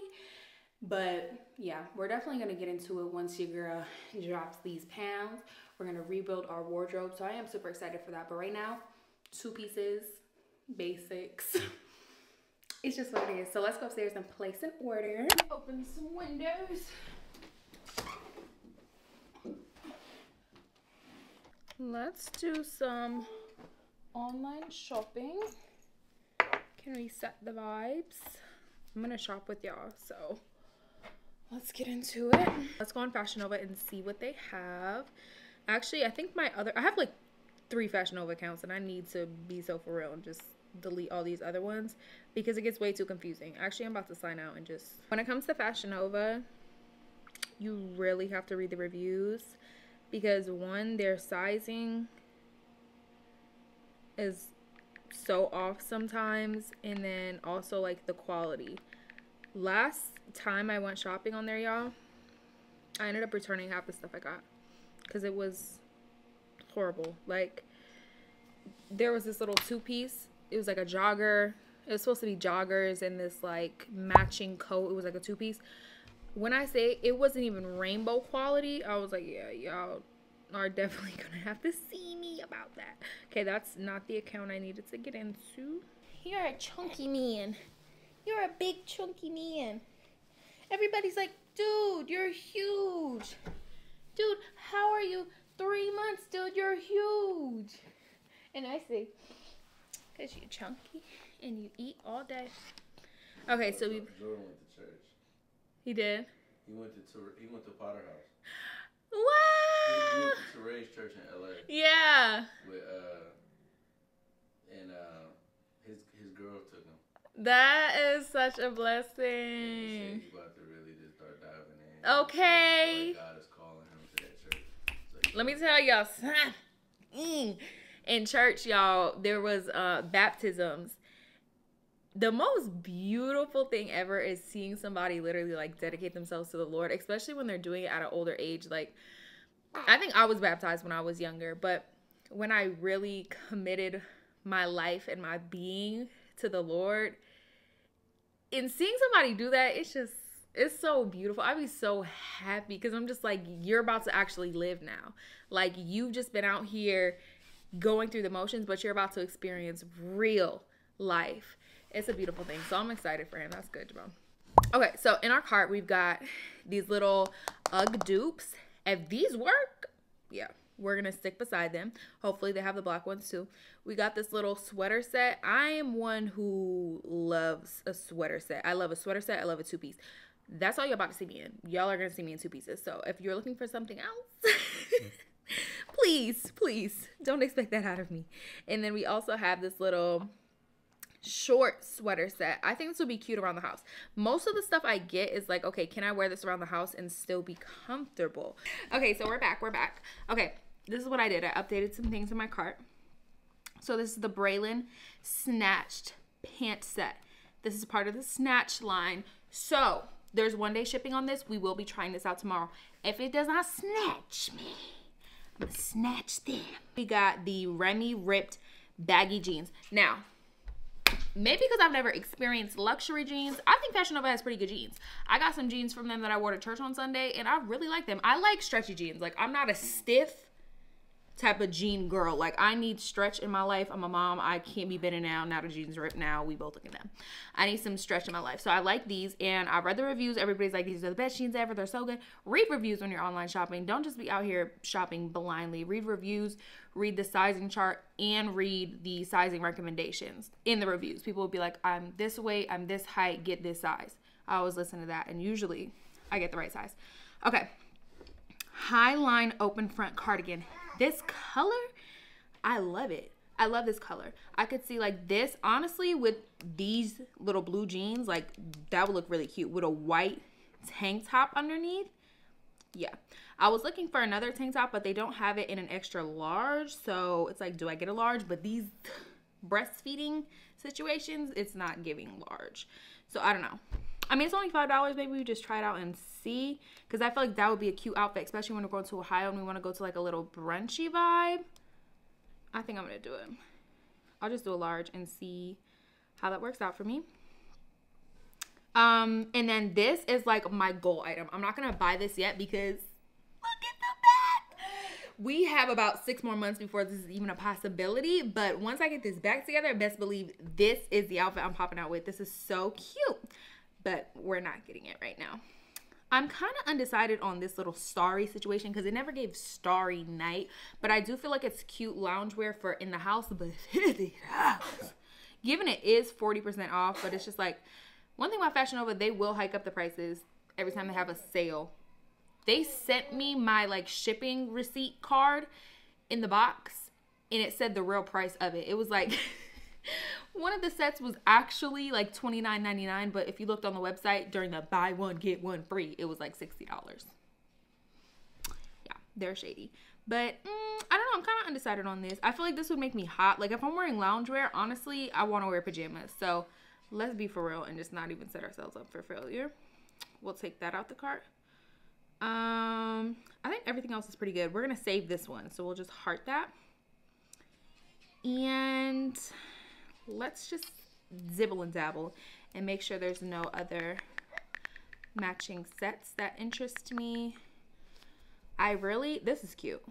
But yeah, we're definitely going to get into it once your girl drops these pounds. We're going to rebuild our wardrobe. So I am super excited for that. But right now, two pieces, basics. It's just what it is. So let's go upstairs and place an order. Open some windows. Let's do some online shopping. Can reset the vibes. I'm going to shop with y'all, so let's get into it. Let's go on Fashion Nova and see what they have. Actually, I think my other... I have like three Fashion Nova accounts, and I need to be so for real and just delete all these other ones because it gets way too confusing. Actually, I'm about to sign out and just... When it comes to Fashion Nova, you really have to read the reviews because, one, their sizing is so off sometimes, and then also like the quality. Last time I went shopping on there, y'all, I ended up returning half the stuff I got because it was horrible. Like, there was this little two-piece. It was like a jogger. It was supposed to be joggers and this like matching coat. It was like a two-piece. When I say it wasn't even rainbow quality, I was like, yeah, y'all are definitely gonna have to see me about that. Okay, that's not the account I needed to get into. You're a chunky man. You're a big chunky man. Everybody's like, dude, you're huge. Dude, how are you? Three months, dude, you're huge. And I say, because you're chunky and you eat all day. Okay, so we... Jordan went to church. He did? He went to, he went to Potter House. Wow! He went to Terray's church in L A. Yeah. With, uh, and uh, his his girl took him. That is such a blessing. And he about to really just start diving in. Okay. So God is calling him to that church. Like, let me tell y'all, son. In church, y'all, there was uh baptisms. The most beautiful thing ever is seeing somebody literally like dedicate themselves to the Lord, especially when they're doing it at an older age. Like, I think I was baptized when I was younger, but when I really committed my life and my being to the Lord, and seeing somebody do that, it's just, it's so beautiful. I'd be so happy because I'm just like, you're about to actually live now. Like, you've just been out here going through the motions, but you're about to experience real life. It's a beautiful thing. So I'm excited for him. That's good, Javon. Okay, so in our cart, we've got these little Ugg dupes. If these work, yeah, we're going to stick beside them. Hopefully they have the black ones too. We got this little sweater set. I am one who loves a sweater set. I love a sweater set. I love a two-piece. That's all you're about to see me in. Y'all are going to see me in two pieces. So if you're looking for something else, please, please don't expect that out of me. And then we also have this little... short sweater set. I think this will be cute around the house. Most of the stuff I get is like, okay, can I wear this around the house and still be comfortable? Okay, so we're back. We're back. Okay, this is what I did. I updated some things in my cart. So this is the Braylon Snatched Pant Set. This is part of the Snatch line. So there's one day shipping on this. We will be trying this out tomorrow. If it does not snatch me, I'm gonna snatch them. We got the Remy Ripped Baggy Jeans. Now, maybe because I've never experienced luxury jeans, I think Fashion Nova has pretty good jeans. I got some jeans from them that I wore to church on Sunday, and I really like them. I like stretchy jeans. Like, I'm not a stiff type of jean girl. Like, I need stretch in my life. I'm a mom. I can't be bending now. Now the jeans ripped now. We both look at them. I need some stretch in my life. So I like these, and I read the reviews. Everybody's like, these are the best jeans ever. They're so good. Read reviews when you're online shopping. Don't just be out here shopping blindly. Read reviews. Read the sizing chart and read the sizing recommendations in the reviews. People will be like, I'm this weight. I'm this height. Get this size. I always listen to that, and usually I get the right size. Okay. Highline open front cardigan. This color, I love it. I love this color. I could see like this, honestly, with these little blue jeans, like that would look really cute with a white tank top underneath. Yeah, I was looking for another tank top, but they don't have it in an extra large. So it's like, do I get a large? But these breastfeeding situations, it's not giving large. So I don't know. I mean, it's only five dollars. Maybe we just try it out and see. Because I feel like that would be a cute outfit, especially when we're going to Ohio and we want to go to like a little brunchy vibe. I think I'm going to do it. I'll just do a large and see how that works out for me. Um, and then this is like my goal item. I'm not going to buy this yet because look at the back. We have about six more months before this is even a possibility. But once I get this back together, best believe this is the outfit I'm popping out with. This is so cute. But we're not getting it right now. I'm kind of undecided on this little starry situation because it never gave starry night. But I do feel like it's cute loungewear for in the house. But given it is forty percent off, but it's just like, one thing about Fashion Nova, they will hike up the prices every time they have a sale. They sent me my like shipping receipt card in the box and it said the real price of it. It was like... One of the sets was actually like twenty-nine ninety-nine, but if you looked on the website during the buy one, get one free, it was like sixty dollars. Yeah, they're shady. But mm, I don't know. I'm kind of undecided on this. I feel like this would make me hot. Like if I'm wearing loungewear, honestly, I want to wear pajamas. So let's be for real and just not even set ourselves up for failure. We'll take that out the cart. Um, I think everything else is pretty good. We're going to save this one. So we'll just heart that. And... let's just dibble and dabble and make sure there's no other matching sets that interest me. I really, this is cute,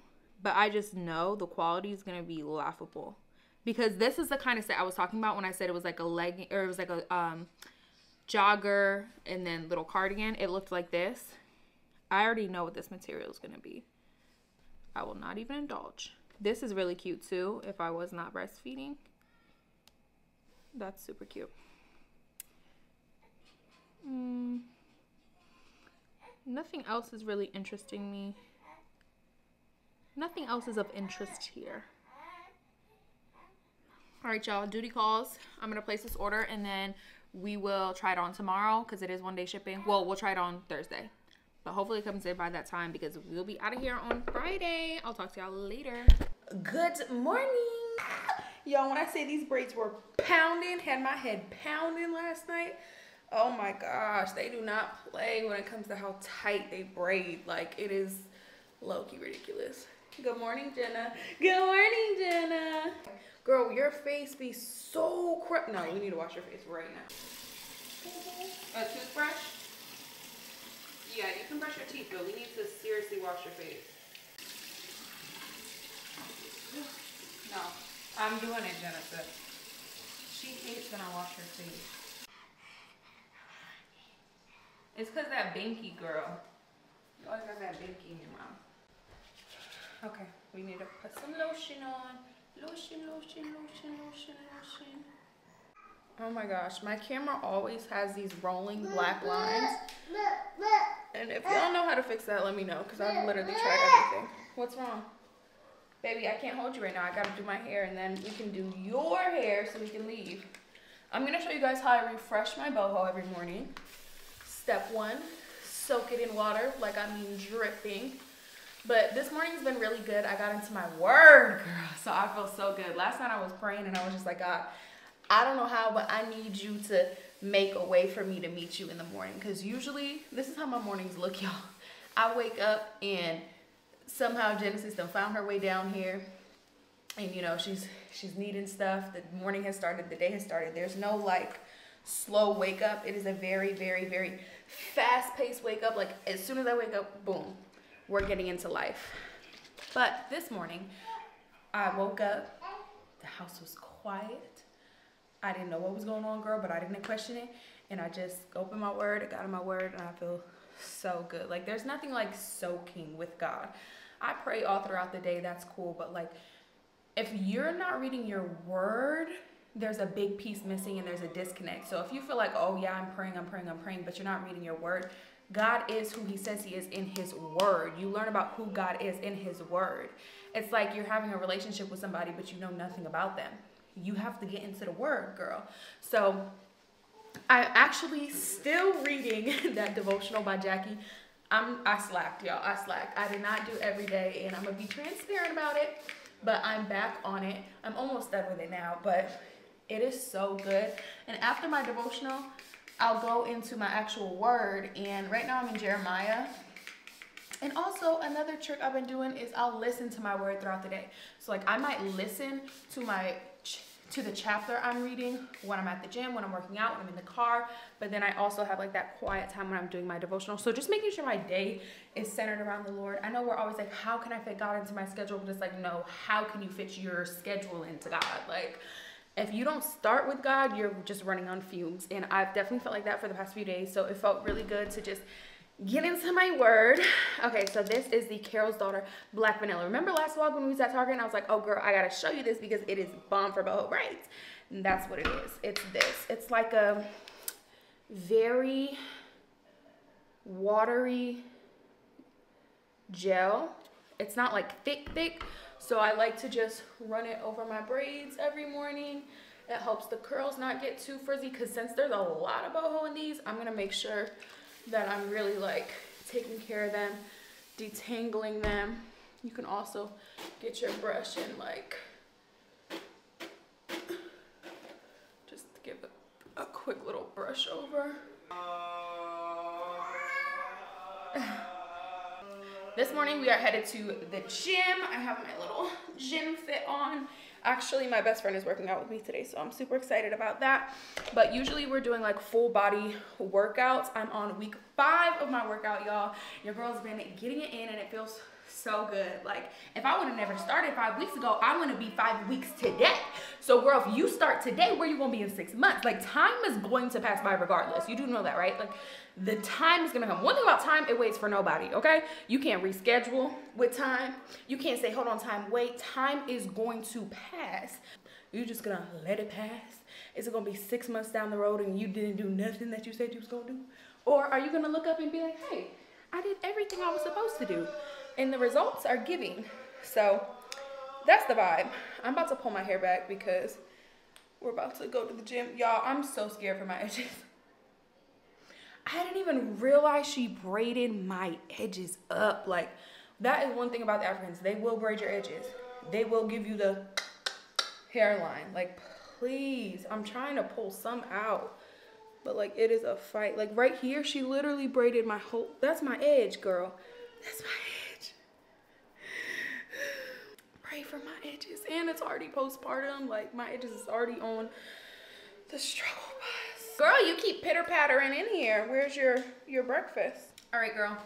but I just know the quality is going to be laughable because this is the kind of set I was talking about when I said it was like a legging or it was like a um, jogger and then little cardigan. It looked like this. I already know what this material is going to be. I will not even indulge. This is really cute too. If I was not breastfeeding. That's super cute. Mm. Nothing else is really interesting me. Nothing else is of interest here. All right, y'all. Duty calls. I'm going to place this order, and then we will try it on tomorrow because it is one-day shipping. Well, we'll try it on Thursday. But hopefully it comes in by that time because we'll be out of here on Friday. I'll talk to y'all later. Good morning. Y'all, when I say these braids were pounding, had my head pounding last night. Oh my gosh, they do not play when it comes to how tight they braid. Like, it is low-key ridiculous. Good morning, Jenna. Good morning, Jenna. Girl, your face be so crap. No, you need to wash your face right now. A toothbrush? Yeah, you can brush your teeth, but we need to seriously wash your face. No. I'm doing it, Jennifer. She hates when I wash her face. It's because that binky girl. You always got that binky in your mouth. Okay, we need to put some lotion on. Lotion, lotion, lotion, lotion, lotion. Oh my gosh, my camera always has these rolling black lines. And if y'all know how to fix that, let me know, because I've literally tried everything. What's wrong? Baby, I can't hold you right now. I gotta do my hair and then we can do your hair so we can leave. I'm going to show you guys how I refresh my boho every morning. Step one, soak it in water, like I mean dripping. But this morning's been really good. I got into my word, girl, so I feel so good. Last night I was praying and I was just like, God, I don't know how, but I need you to make a way for me to meet you in the morning. Because usually, this is how my mornings look, y'all. I wake up and somehow Genesis done found her way down here. And, you know, she's she's needing stuff. The morning has started. The day has started. There's no, like, slow wake up. It is a very, very, very fast-paced wake up. Like, as soon as I wake up, boom, we're getting into life. But this morning, I woke up. The house was quiet. I didn't know what was going on, girl, but I didn't question it. And I just opened my word, I got in my word, and I feel so good. Like, there's nothing like soaking with God. I pray all throughout the day. That's cool. But, like, if you're not reading your word, there's a big piece missing and there's a disconnect. So if you feel like, oh, yeah, I'm praying, I'm praying, I'm praying, but you're not reading your word, God is who he says he is in his word. You learn about who God is in his word. It's like you're having a relationship with somebody, but you know nothing about them. You have to get into the word, girl. So I'm actually still reading that devotional by Jackie. I'm, I slacked, y'all. I slacked. I did not do every day, and I'm going to be transparent about it. But I'm back on it. I'm almost done with it now, but it is so good. And after my devotional, I'll go into my actual word. And right now I'm in Jeremiah. And also another trick I've been doing is I'll listen to my word throughout the day. So like I might listen to my to the chapter I'm reading when I'm at the gym, when I'm working out, when I'm in the car. But then I also have like that quiet time when I'm doing my devotional. So just making sure my day is centered around the Lord. I know we're always like, how can I fit God into my schedule? But it's like, no, how can you fit your schedule into God? Like if you don't start with God, you're just running on fumes. And I've definitely felt like that for the past few days. So it felt really good to just get into my word. Okay, so this is the Carol's Daughter Black Vanilla. Remember last vlog when we was at Target and I was like, oh girl, I gotta show you this because it is bomb for boho braids. And that's what it is. It's this. It's like a very watery gel. It's not like thick, thick. So I like to just run it over my braids every morning. It helps the curls not get too frizzy because since there's a lot of boho in these, I'm gonna make sure that I'm really like taking care of them, detangling them. You can also get your brush and like just give a, a quick little brush over. This morning we are headed to the gym. I have my little gym fit on. Actually, my best friend is working out with me today, so I'm super excited about that. But usually we're doing like full body workouts. I'm on week five of my workout, y'all. Your girl's been getting it in and it feels so good. Like if I would have never started five weeks ago, I'm gonna be five weeks today. So girl, if you start today, where you gonna be in six months? Like time is going to pass by regardless. You do know that, right? Like the time is gonna come. One thing about time, it waits for nobody, okay? You can't reschedule with time. You can't say, hold on, time, wait. Time is going to pass. You're just gonna let it pass. Is it gonna be six months down the road and you didn't do nothing that you said you was gonna do? Or are you gonna look up and be like, hey, I did everything I was supposed to do. And the results are giving. So that's the vibe. I'm about to pull my hair back because we're about to go to the gym. Y'all, I'm so scared for my edges. I didn't even realize she braided my edges up. Like, that is one thing about the Africans. They will braid your edges. They will give you the hairline. Like, please. I'm trying to pull some out. But, like, it is a fight. Like, right here, she literally braided my whole... That's my edge, girl. That's my edge. For my edges, and it's already postpartum. Like my edges is already on the struggle bus. Girl, you keep pitter pattering in here. Where's your your breakfast? All right, girl,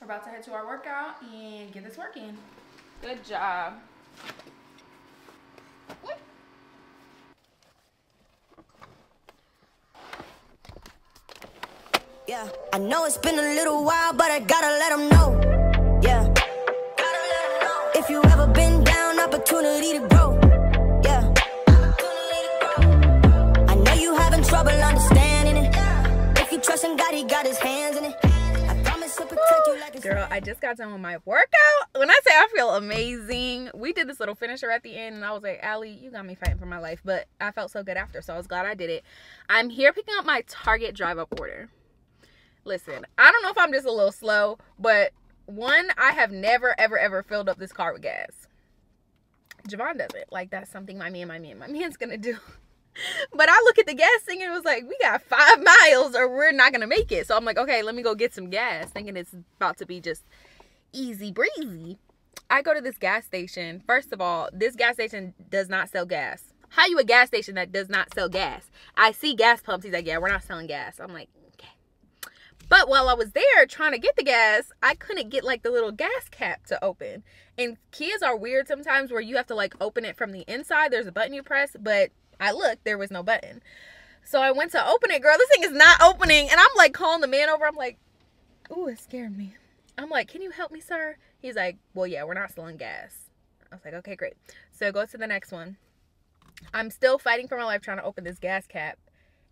we're about to head to our workout and get this work in. Good job. What? Yeah, I know it's been a little while, but I gotta let them know. Yeah, gotta let them know if you ever been. Opportunity to grow, yeah. I know you having trouble understanding it. If you trust in God, he got his hands in it. I promise to protect you like a girl. I just got done with my workout. When I say I feel amazing, we did this little finisher at the end, and I was like, Allie, you got me fighting for my life, but I felt so good after, so I was glad I did it. I'm here picking up my Target drive-up order. Listen, I don't know if I'm just a little slow, but one, I have never, ever, ever filled up this car with gas. Javon does it. Like, that's something my man, my man, my man's gonna do. But I look at the gas thing and it was like, we got five miles or we're not going to make it. So I'm like, okay, let me go get some gas, thinking it's about to be just easy breezy. I go to this gas station. First of all, this gas station does not sell gas. How you a gas station that does not sell gas? I see gas pumps. He's like, yeah, we're not selling gas. I'm like, okay. But while I was there trying to get the gas, I couldn't get like the little gas cap to open. And Kias are weird sometimes where you have to like open it from the inside. There's a button you press, but I looked, there was no button. So I went to open it. Girl, this thing is not opening. And I'm like calling the man over. I'm like, ooh, it scared me. I'm like, can you help me, sir? He's like, well, yeah, we're not selling gas. I was like, okay, great. So I go to the next one. I'm still fighting for my life trying to open this gas cap.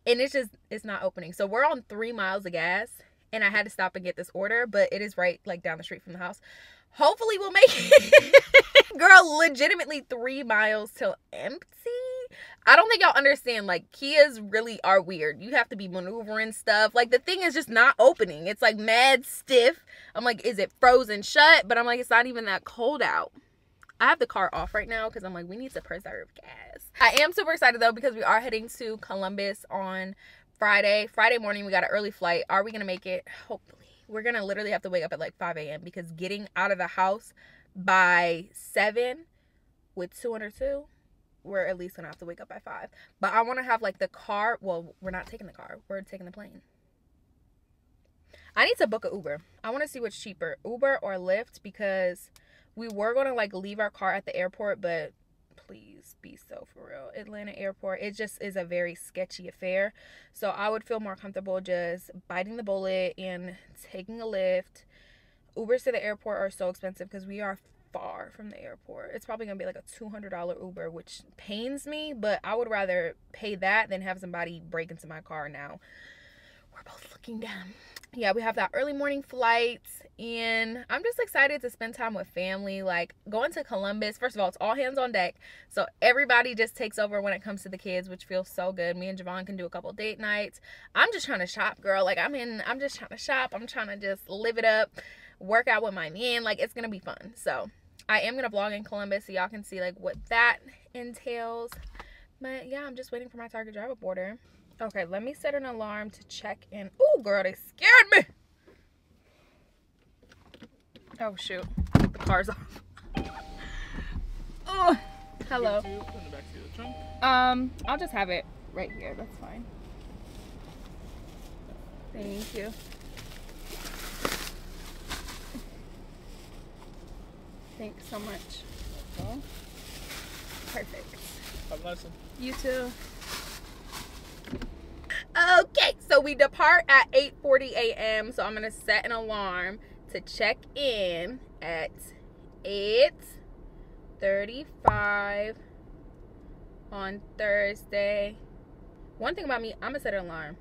And it's just, it's not opening. So we're on three miles of gas. And I had to stop and get this order. But it is right like down the street from the house. Hopefully we'll make it. Girl, legitimately three miles till empty. I don't think y'all understand, like, Kias really are weird. You have to be maneuvering stuff. Like, the thing is just not opening. It's, like, mad stiff. I'm like, is it frozen shut? But I'm like, it's not even that cold out. I have the car off right now because I'm like, we need to preserve gas. I am super excited, though, because we are heading to Columbus on Friday. Friday morning, we got an early flight. Are we going to make it? Hopefully. We're going to literally have to wake up at, like, five A M because getting out of the house by seven with two hundred two... we're at least gonna have to wake up by five. But I want to have like the car. Well, we're not taking the car, we're taking the plane. I need to book an Uber. I want to see what's cheaper, Uber or Lyft, because we were gonna like leave our car at the airport, but please be so for real, Atlanta airport, it just is a very sketchy affair. So I would feel more comfortable just biting the bullet and taking a Lyft. Ubers to the airport are so expensive because we are far from the airport. It's probably gonna be like a two hundred dollar Uber, which pains me, but I would rather pay that than have somebody break into my car. Now we're both looking down. Yeah, we have that early morning flight, and I'm just excited to spend time with family. Like, going to Columbus, first of all, it's all hands on deck, so everybody just takes over when it comes to the kids, which feels so good. Me and Javon can do a couple date nights. I'm just trying to shop, girl. Like, I'm in, I'm just trying to shop. I'm trying to just live it up, work out with my man. Like, it's gonna be fun. So I am going to vlog in Columbus so y'all can see, like, what that entails. But, yeah, I'm just waiting for my Target drive-up order. Okay, let me set an alarm to check in. Ooh, girl, they scared me. Oh, shoot. The car's off. Oh, hello. Um, I'll just have it right here. That's fine. Thank you. Thanks so much. Oh. Perfect. God bless him. You too. Okay, so we depart at eight forty A M So I'm going to set an alarm to check in at eight thirty-five on Thursday. One thing about me, I'm going to set an alarm.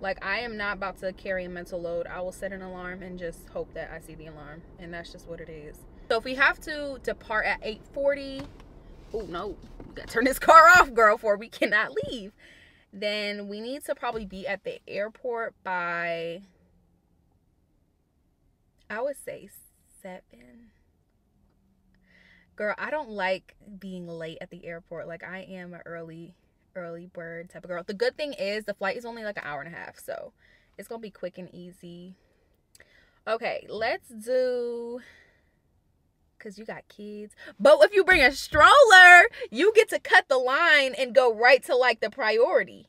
Like, I am not about to carry a mental load. I will set an alarm and just hope that I see the alarm. And that's just what it is. So if we have to depart at eight forty, oh no, we gotta turn this car off, girl, for we cannot leave. Then we need to probably be at the airport by, I would say seven. Girl, I don't like being late at the airport. Like, I am an early, early bird type of girl. The good thing is the flight is only like an hour and a half, so it's gonna be quick and easy. Okay, let's do. Because you got kids, but if you bring a stroller, you get to cut the line and go right to like the priority.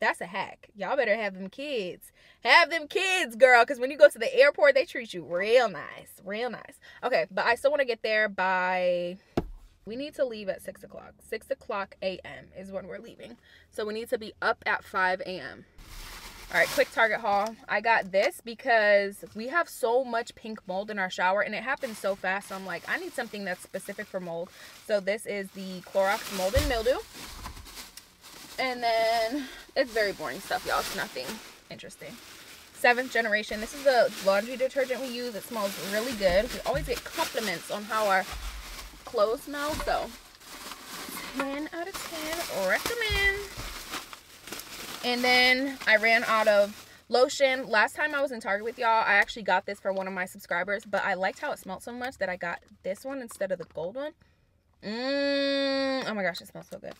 That's a hack. Y'all better have them kids, have them kids, girl, because when you go to the airport, they treat you real nice, real nice. Okay, but I still want to get there by, we need to leave at six o'clock. Six o'clock A M is when we're leaving, so we need to be up at five A M All right, quick Target haul. I got this because we have so much pink mold in our shower, and it happens so fast. So I'm like, I need something that's specific for mold. So this is the Clorox mold and mildew. And then it's very boring stuff, y'all. It's nothing interesting. seventh generation. This is the laundry detergent we use. It smells really good. We always get compliments on how our clothes smell. So ten out of ten, recommend. And then I ran out of lotion. Last time I was in Target with y'all, I actually got this for one of my subscribers, but I liked how it smelled so much that I got this one instead of the gold one. Mmm. Oh my gosh, it smells so good.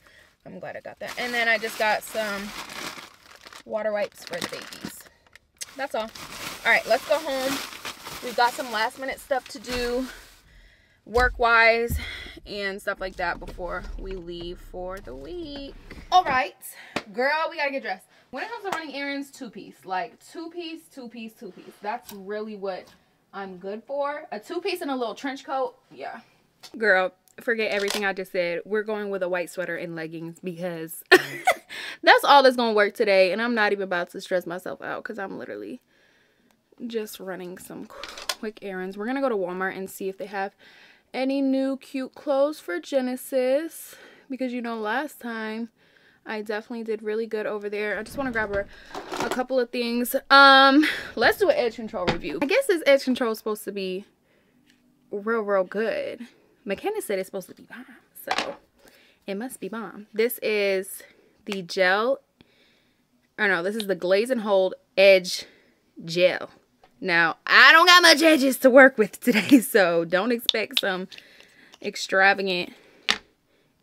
I'm glad I got that. And then I just got some water wipes for the babies. That's all. All right, let's go home. We've got some last minute stuff to do work-wise and stuff like that before we leave for the week. All right, girl, we gotta get dressed. When it comes to running errands, two-piece. Like, two-piece, two-piece, two-piece. That's really what I'm good for. A two-piece and a little trench coat, yeah. Girl, forget everything I just said. We're going with a white sweater and leggings because that's all that's gonna work today. And I'm not even about to stress myself out because I'm literally just running some quick errands. We're gonna go to Walmart and see if they have any new cute clothes for Genesis. Because, you know, last time I definitely did really good over there. I just want to grab her a couple of things. Um, let's do an edge control review. I guess this edge control is supposed to be real, real good. McKenna said it's supposed to be bomb, so it must be bomb. This is the gel, or no, this is the Glaze and Hold Edge Gel. Now, I don't got much edges to work with today, so don't expect some extravagant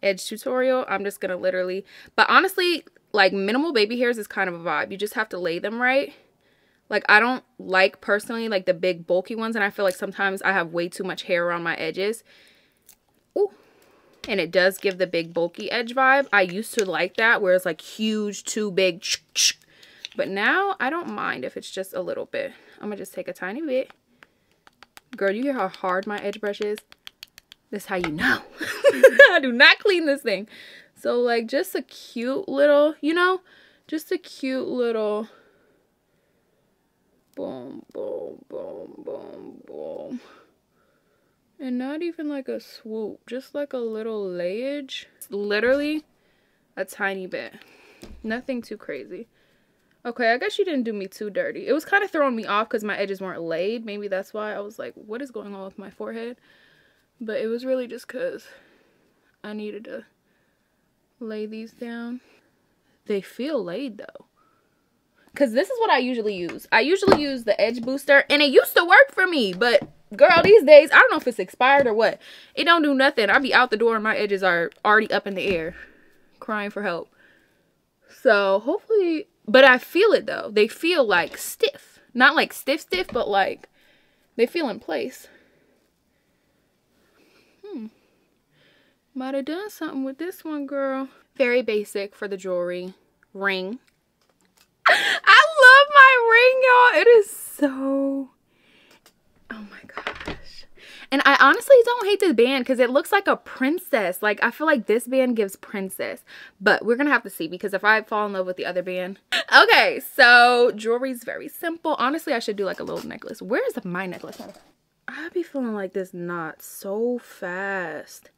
edge tutorial. I'm just gonna literally, but honestly, like, minimal baby hairs is kind of a vibe. You just have to lay them right. Like, I don't like personally like the big bulky ones, and I feel like sometimes I have way too much hair around my edges. Ooh. And it does give the big bulky edge vibe. I used to like that where it's like huge, too big, but now I don't mind if it's just a little bit. I'm gonna just take a tiny bit. Girl, you hear how hard my edge brush is? This is how you know. I do not clean this thing. So, like, just a cute little, you know, just a cute little boom, boom, boom, boom, boom. And not even like a swoop, just like a little layage. Literally a tiny bit. Nothing too crazy. Okay, I guess she didn't do me too dirty. It was kind of throwing me off because my edges weren't laid. Maybe that's why I was like, what is going on with my forehead? But it was really just because I needed to lay these down. They feel laid though. Because this is what I usually use. I usually use the edge booster. And it used to work for me. But girl, these days, I don't know if it's expired or what. It don't do nothing. I be out the door and my edges are already up in the air. Crying for help. So hopefully. But I feel it though. They feel like stiff. Not like stiff stiff. But like they feel in place. Hmm. Might have done something with this one, girl. Very basic for the jewelry. Ring. I love my ring, y'all. It is so... Oh my gosh. And I honestly don't hate this band because it looks like a princess. Like, I feel like this band gives princess. But we're going to have to see because if I fall in love with the other band. Okay, so jewelry's very simple. Honestly, I should do like a little necklace. Where is my necklace? I be feeling like this knot so fast.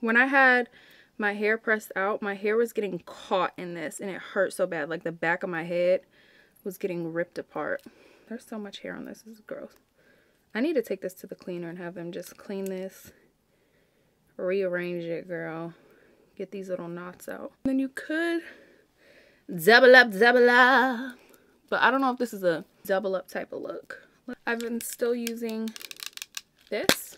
When I had my hair pressed out, my hair was getting caught in this and it hurt so bad. Like the back of my head was getting ripped apart. There's so much hair on this. This is gross. I need to take this to the cleaner and have them just clean this. Rearrange it, girl. Get these little knots out. And then you could double up, double up. But I don't know if this is a double up type of look. I've been still using this,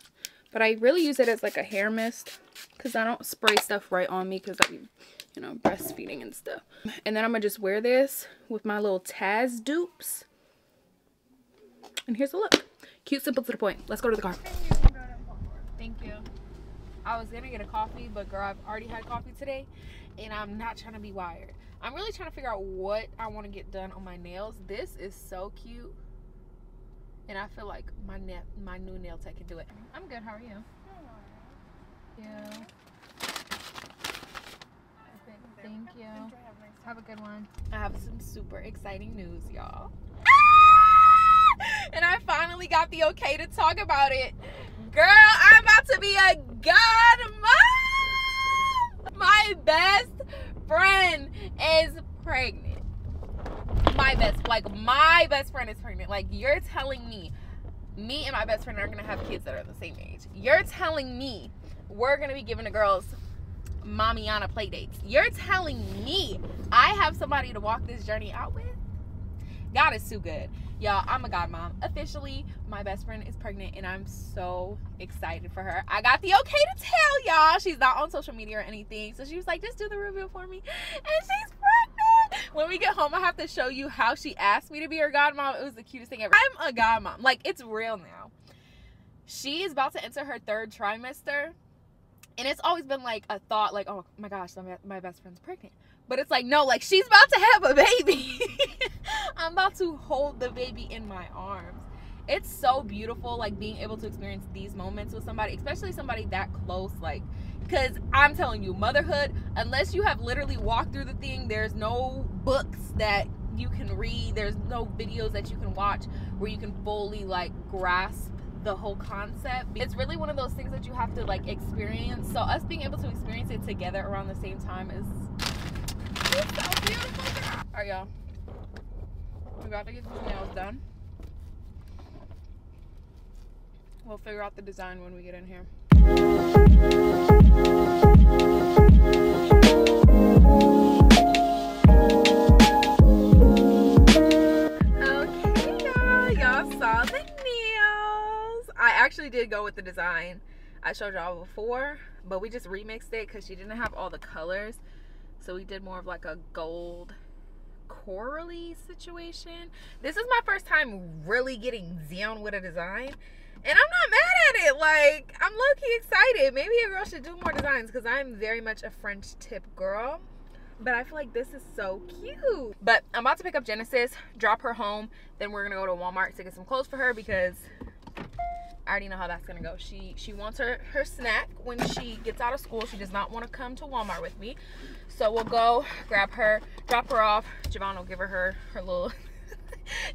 but I really use it as like a hair mist because I don't spray stuff right on me because I be, you know, breastfeeding and stuff. And then I'm going to just wear this with my little Taz dupes. And here's a look. Cute, simple, to the point. Let's go to the car. Thank you. I was going to get a coffee, but girl, I've already had coffee today and I'm not trying to be wired. I'm really trying to figure out what I want to get done on my nails. This is so cute. And I feel like my na my new nail tech can do it. I'm good. How are you? Yeah. Thank you. Have a good one. I have some super exciting news, y'all. Ah! And I finally got the okay to talk about it. Girl, I'm about to be a godmom. My best friend is pregnant. My my best, like my best friend is pregnant. Like, you're telling me, me and my best friend are gonna have kids that are the same age. You're telling me we're gonna be giving the girls Mamiana play dates. You're telling me I have somebody to walk this journey out with? God is too good. Y'all, I'm a godmom. Officially, my best friend is pregnant, and I'm so excited for her. I got the okay to tell, y'all. She's not on social media or anything, so she was like, just do the reveal for me. And she's pregnant. When we get home, I have to show you how she asked me to be her godmom. It was the cutest thing ever. I'm a godmom. Like, it's real now. She is about to enter her third trimester, and it's always been, like, a thought, like, oh, my gosh, my best friend's pregnant. But it's like, no, like, she's about to have a baby. I'm about to hold the baby in my arms. It's so beautiful, like, being able to experience these moments with somebody, especially somebody that close, like, because I'm telling you, motherhood, unless you have literally walked through the thing, there's no books that you can read, there's no videos that you can watch where you can fully, like, grasp the whole concept. It's really one of those things that you have to, like, experience. So us being able to experience it together around the same time is it's so beautiful, girl. All right, y'all. We got to get these nails done. We'll figure out the design when we get in here. Okay, y'all. Y'all saw the nails. I actually did go with the design I showed y'all before, but we just remixed it because she didn't have all the colors. So we did more of like a gold corally situation. This is my first time really getting down with a design, and I'm not mad at it. Like, I'm low-key excited. Maybe a girl should do more designs because I'm very much a French tip girl. But I feel like this is so cute. But I'm about to pick up Genesis, drop her home, then we're gonna go to Walmart to get some clothes for her because I already know how that's gonna go. She she wants her, her snack when she gets out of school. She does not want to come to Walmart with me. So we'll go grab her, drop her off. Javon will give her her, her little...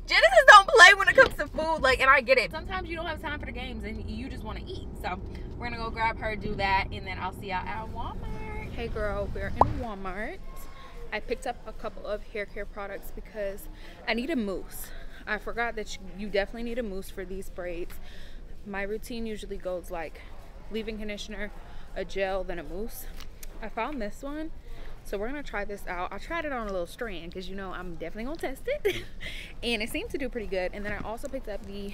Genesis don't play when it comes to food. Like, and I get it. Sometimes you don't have time for the games and you just want to eat. So we're gonna go grab her, do that, and then I'll see y'all at Walmart. Hey girl, we're in Walmart. I picked up a couple of hair care products because I need a mousse. I forgot that you definitely need a mousse for these braids. My routine usually goes like leave-in conditioner, a gel, then a mousse. I found this one, so we're gonna try this out. I tried it on a little strand because, you know, I'm definitely gonna test it. And it seemed to do pretty good. And then I also picked up the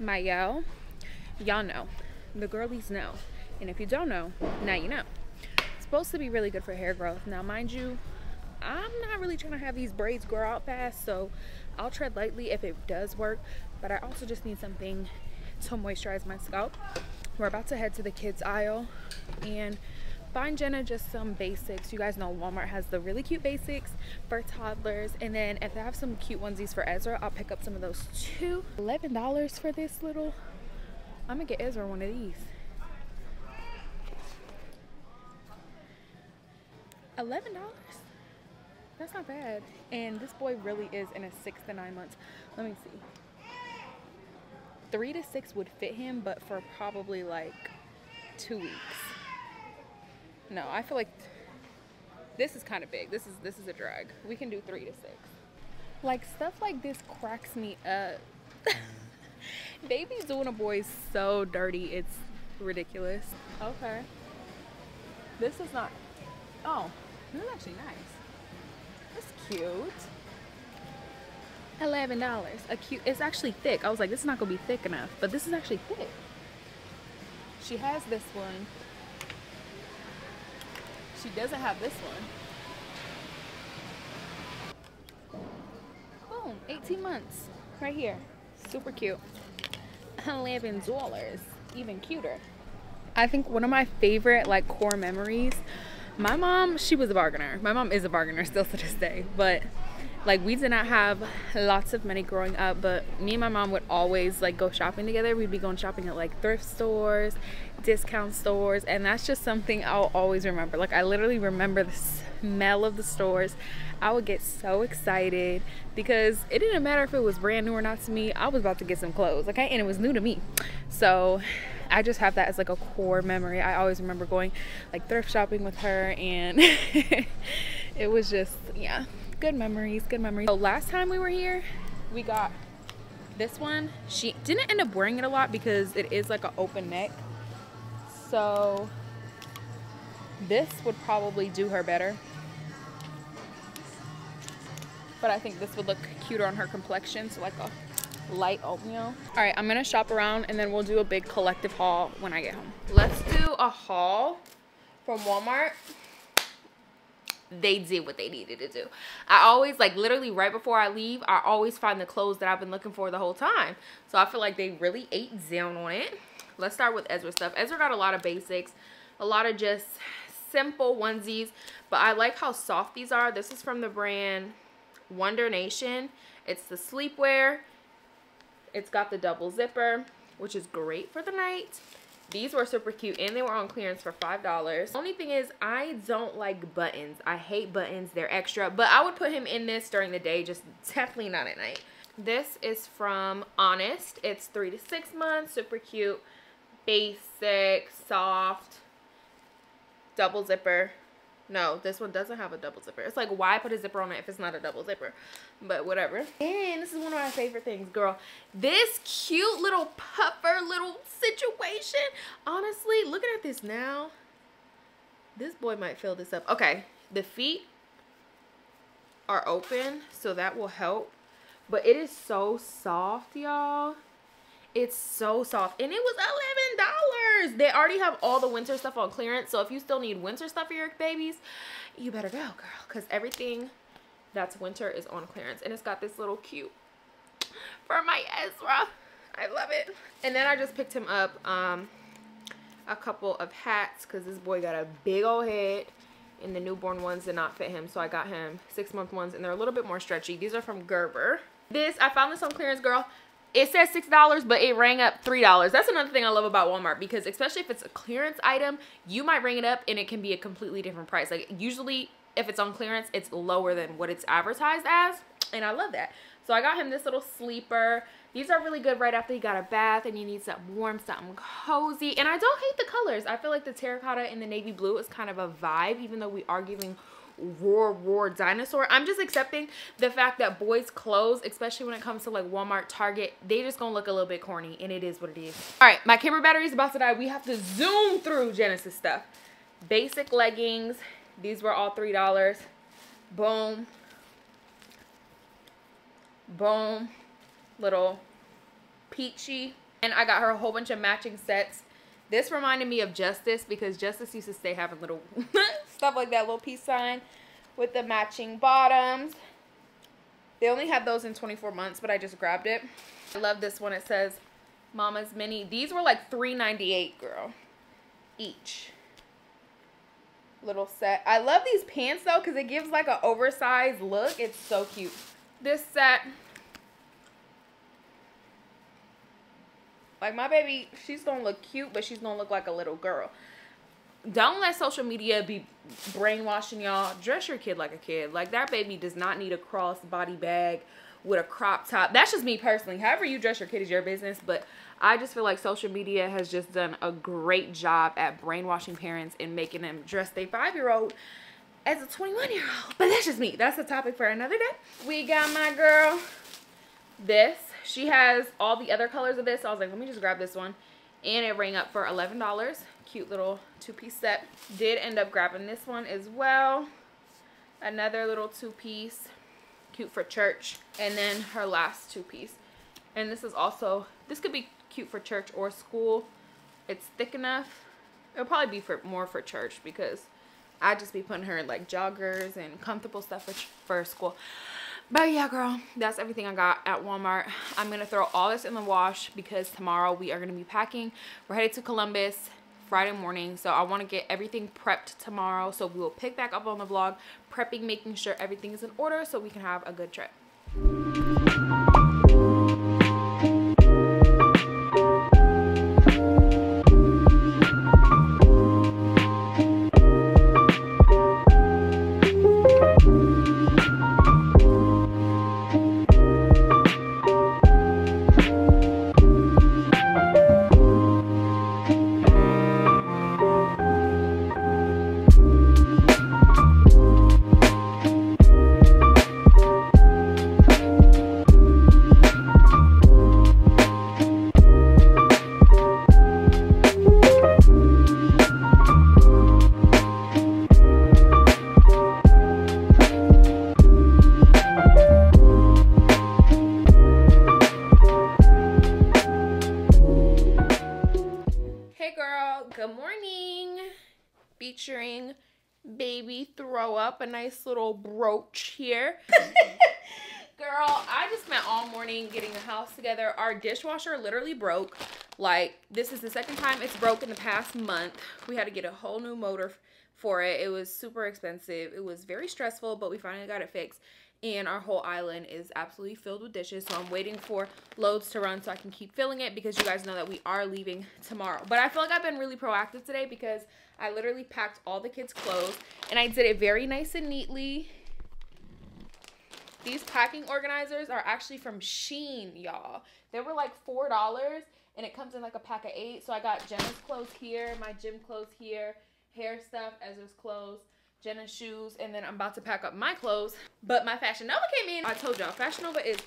Mayell. Y'all know, the girlies know. And if you don't know, now you know. It's supposed to be really good for hair growth. Now, mind you, I'm not really trying to have these braids grow out fast, so I'll tread lightly if it does work. But I also just need something to moisturize my scalp. We're about to head to the kids aisle and find Jenna just some basics. You guys know Walmart has the really cute basics for toddlers, and then if they have some cute onesies for Ezra, I'll pick up some of those too. eleven dollars for this little. I'm gonna get Ezra one of these. eleven dollars? That's not bad. And this boy really is in his six to nine months. Let me see. Three to six would fit him, but for probably like two weeks. No, I feel like this is kind of big. This is this is a drag. We can do three to six. Like, stuff like this cracks me up. Babies doing a boy is so dirty. It's ridiculous. Okay. This is not. Oh, this is actually nice. That's cute. eleven dollars. A cute, it's actually thick. I was like, this is not gonna be thick enough, but this is actually thick. She has this one. She doesn't have this one. Boom, eighteen months right here. Super cute. eleven dollars, even cuter. I think one of my favorite, like, core memories, my mom, she was a bargainer. My mom is a bargainer still to this day, but like, we did not have lots of money growing up, but me and my mom would always, like, go shopping together. We'd be going shopping at, like, thrift stores, discount stores, and that's just something I'll always remember. Like, I literally remember the smell of the stores. I would get so excited because it didn't matter if it was brand new or not to me. I was about to get some clothes, okay? And it was new to me. So I just have that as, like, a core memory. I always remember going, like, thrift shopping with her, and it was just, yeah. Good memories, good memories. So last time we were here, we got this one. She didn't end up wearing it a lot because it is like an open neck. So this would probably do her better. But I think this would look cuter on her complexion, so like a light oatmeal. All right, I'm gonna shop around and then we'll do a big collective haul when I get home. Let's do a haul from Walmart. They did what they needed to do. I always, like, literally right before I leave, I always find the clothes that I've been looking for the whole time. So I feel like they really ate down on it. Let's start with Ezra stuff. Ezra got a lot of basics, a lot of just simple onesies, but I like how soft these are. This is from the brand Wonder Nation. It's the sleepwear. It's got the double zipper, which is great for the night. These were super cute and they were on clearance for five dollars. Only thing is I don't like buttons. I hate buttons. They're extra. But I would put him in this during the day, just definitely not at night. This is from Honest. It's three to six months. Super cute. Basic. Soft. Double zipper. No, this one doesn't have a double zipper. It's like, why put a zipper on it if it's not a double zipper? But whatever. And this is one of my favorite things, girl. This cute little puffer little situation. Honestly, looking at this now, this boy might fill this up. Okay, the feet are open, so that will help. But it is so soft, y'all. It's so soft. And it was eleven dollars. They already have all the winter stuff on clearance, so if you still need winter stuff for your babies, you better go, girl, because everything that's winter is on clearance. And it's got this little cute for my Ezra. I love it. And then I just picked him up um a couple of hats because this boy got a big old head and the newborn ones did not fit him, so I got him six month ones and they're a little bit more stretchy. These are from Gerber. This, I found this on clearance, girl. It says six dollars, but it rang up three dollars. That's another thing I love about Walmart, because especially if it's a clearance item, you might ring it up and it can be a completely different price. Like usually if it's on clearance, it's lower than what it's advertised as, and I love that. So I got him this little sleeper. These are really good right after you got a bath and you need something warm, something cozy. And I don't hate the colors. I feel like the terracotta and the navy blue is kind of a vibe, even though we are giving roar roar dinosaur. I'm just accepting the fact that boys' clothes, especially when it comes to like Walmart, Target, they just gonna look a little bit corny, and it is what it is. All right, my camera battery is about to die. We have to zoom through Genesis stuff. Basic leggings, these were all three dollars. Boom, boom, little peachy. And I got her a whole bunch of matching sets. This reminded me of Justice, because Justice used to stay having little stuff like that, little peace sign with the matching bottoms. They only had those in twenty-four months, but I just grabbed it. I love this one. It says Mama's Mini. These were like three ninety-eight, girl, each little set. I love these pants though, because it gives like an oversized look. It's so cute. This set, like my baby, she's gonna look cute, but she's gonna look like a little girl. Don't let social media be brainwashing y'all. Dress your kid like a kid. Like that baby does not need a crossbody bag with a crop top. That's just me personally. However you dress your kid is your business, but I just feel like social media has just done a great job at brainwashing parents and making them dress their five-year-old as a twenty-one-year-old. But that's just me. That's a topic for another day. We got my girl this. She has all the other colors of this, so I was like, let me just grab this one. And it rang up for eleven dollars. Cute little two-piece set. Did end up grabbing this one as well. Another little two-piece. Cute for church. And then her last two-piece. And this is also, this could be cute for church or school. It's thick enough. It'll probably be for more for church, because I'd just be putting her in like joggers and comfortable stuff for, for school. But yeah, girl, that's everything I got at Walmart. I'm gonna throw all this in the wash because tomorrow we are gonna be packing. We're headed to Columbus Friday morning, so I want to get everything prepped tomorrow, so we will pick back up on the vlog, prepping, making sure everything is in order so we can have a good trip. Good Morning, featuring Baby Throw Up, a nice little brooch here. Girl, I just spent all morning getting the house together. Our dishwasher literally broke. Like, this is the second time it's broke in the past month. We had to get a whole new motor for it. It was super expensive. It was very stressful, but we finally got it fixed. And our whole island is absolutely filled with dishes. So I'm waiting for loads to run so I can keep filling it, because you guys know that we are leaving tomorrow. But I feel like I've been really proactive today, because I literally packed all the kids' clothes. And I did it very nice and neatly. These packing organizers are actually from Shein, y'all. They were like four dollars. And it comes in like a pack of eight. So I got Jenna's clothes here, my gym clothes here, hair stuff, Ezra's clothes, Jenna's shoes, and then I'm about to pack up my clothes. But my Fashion Nova came in. I told y'all, Fashion Nova is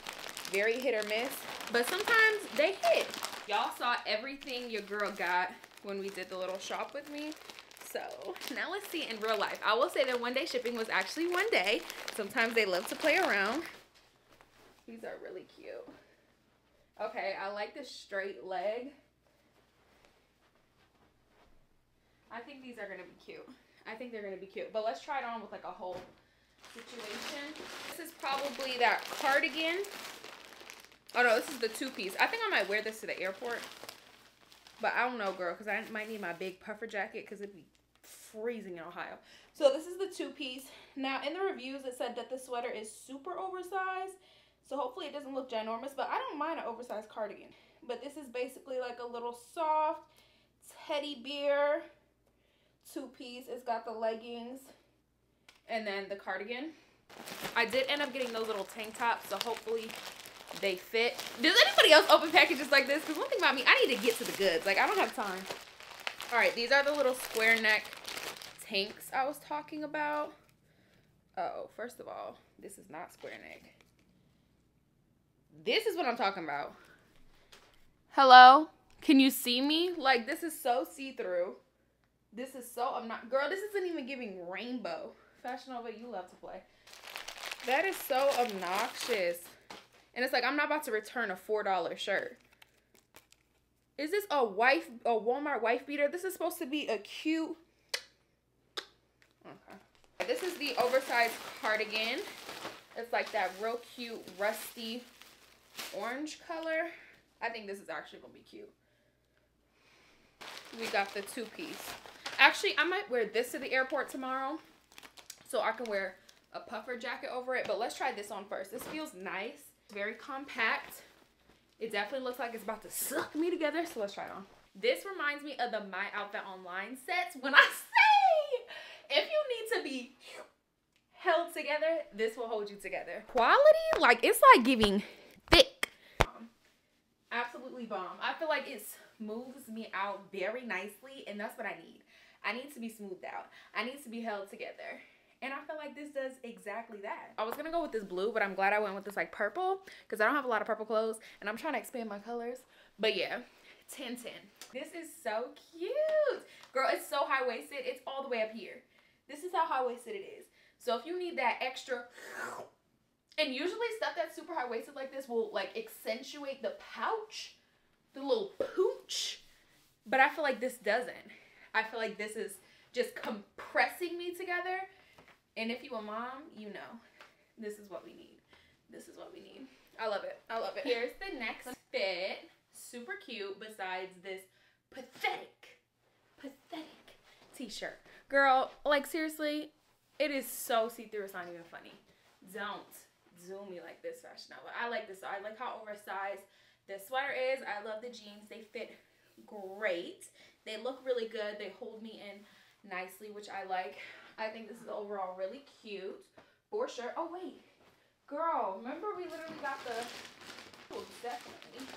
very hit or miss, but sometimes they hit. Y'all saw everything your girl got when we did the little shop with me. So now let's see in real life. I will say that one day shipping was actually one day. Sometimes they love to play around. These are really cute. Okay, I like the straight leg. I think these are gonna be cute. I think they're gonna be cute, but let's try it on with like a whole situation. This is probably that cardigan. Oh no, this is the two-piece. I think I might wear this to the airport, but I don't know, girl, because I might need my big puffer jacket because it'd be freezing in Ohio. So this is the two-piece. Now in the reviews, it said that the sweater is super oversized. So hopefully it doesn't look ginormous, but I don't mind an oversized cardigan. But this is basically like a little soft teddy bear two-piece. It's got the leggings and then the cardigan. I did end up getting those little tank tops, so hopefully they fit. Does anybody else open packages like this? Because one thing about me, I need to get to the goods. Like, I don't have time. All right, these are the little square neck tanks I was talking about. Uh-oh, first of all, this is not square neck. This is what I'm talking about. Hello? Can you see me? Like, this is so see-through. This is so obnoxious. Girl, this isn't even giving rainbow. Fashion Nova, you love to play. That is so obnoxious. And it's like, I'm not about to return a four dollar shirt. Is this a wife, a Walmart wife beater? This is supposed to be a cute. Okay. This is the oversized cardigan. It's like that real cute, rusty orange color. I think this is actually gonna be cute. We got the two-piece. Actually, I might wear this to the airport tomorrow, so I can wear a puffer jacket over it. But let's try this on first. This feels nice, very compact. It definitely looks like it's about to suck me together, so let's try it on. This reminds me of the My Outfit Online sets. When I say, if you need to be held together, this will hold you together. Quality, like, it's like giving thick. Absolutely bomb. I feel like it smooths me out very nicely, and that's what I need. I need to be smoothed out. I need to be held together, and I feel like this does exactly that. I was gonna go with this blue, but I'm glad I went with this like purple, because I don't have a lot of purple clothes, and I'm trying to expand my colors. But yeah, ten ten. This is so cute. Girl, it's so high-waisted. It's all the way up here. This is how high-waisted it is. So if you need that extra, and usually stuff that's super high-waisted like this will like accentuate the pouch, the little pooch, but I feel like this doesn't. I feel like this is just compressing me together, and if you a mom, you know, this is what we need. This is what we need. I love it. I love it. Here's the next fit. Super cute besides this pathetic, pathetic t-shirt. Girl, like seriously, it is so see-through, it's not even funny. Don't do me like this, Fashion Nova. I like this. I like how oversized this sweater is. I love the jeans. They fit great. They look really good. They hold me in nicely, which I like. I think this is overall really cute for sure. Oh, wait. Girl, remember we literally got the... Oh, definitely.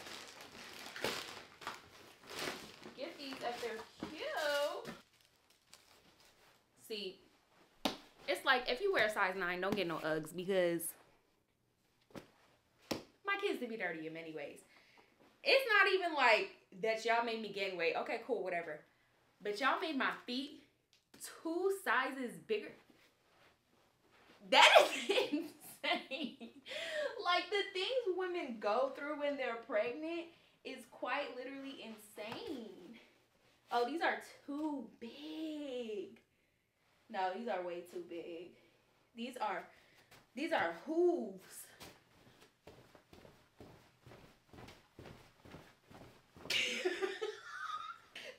Get these if they're cute. See... It's like, if you wear a size nine, don't get no Uggs, because my kids did be dirty in many ways. It's not even like that y'all made me gain weight. Okay, cool, whatever. But y'all made my feet two sizes bigger. That is insane. Like, the things women go through when they're pregnant is quite literally insane. Oh, these are too big. No, these are way too big. These are, these are hooves.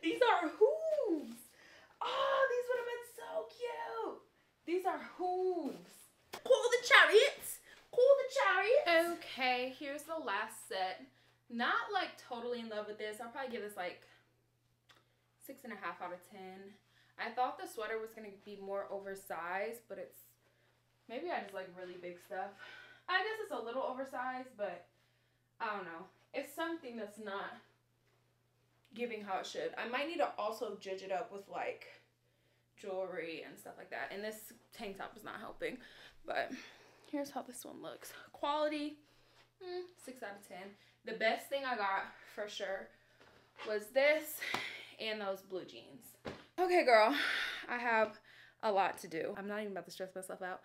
These are hooves. Oh, these would have been so cute. These are hooves. Call the chariots. Call the chariots. Okay, here's the last set. Not like totally in love with this. I'll probably give this like six and a half out of ten. I thought the sweater was gonna be more oversized, but it's, maybe I just like really big stuff. I guess it's a little oversized, but I don't know. It's something that's not giving how it should. I might need to also judge it up with like jewelry and stuff like that. And this tank top is not helping, but here's how this one looks. Quality, mm, six out of ten. The best thing I got for sure was this and those blue jeans. Okay, girl, I have a lot to do. I'm not even about to stress myself out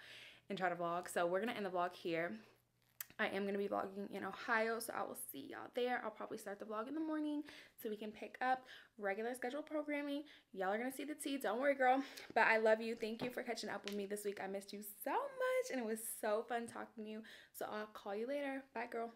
and try to vlog. So we're gonna end the vlog here. I am gonna be vlogging in Ohio, so I will see y'all there. I'll probably start the vlog in the morning so we can pick up regular scheduled programming. Y'all are gonna see the tea, don't worry, girl. But I love you. Thank you for catching up with me this week. I missed you so much, and it was so fun talking to you. So I'll call you later. Bye, girl.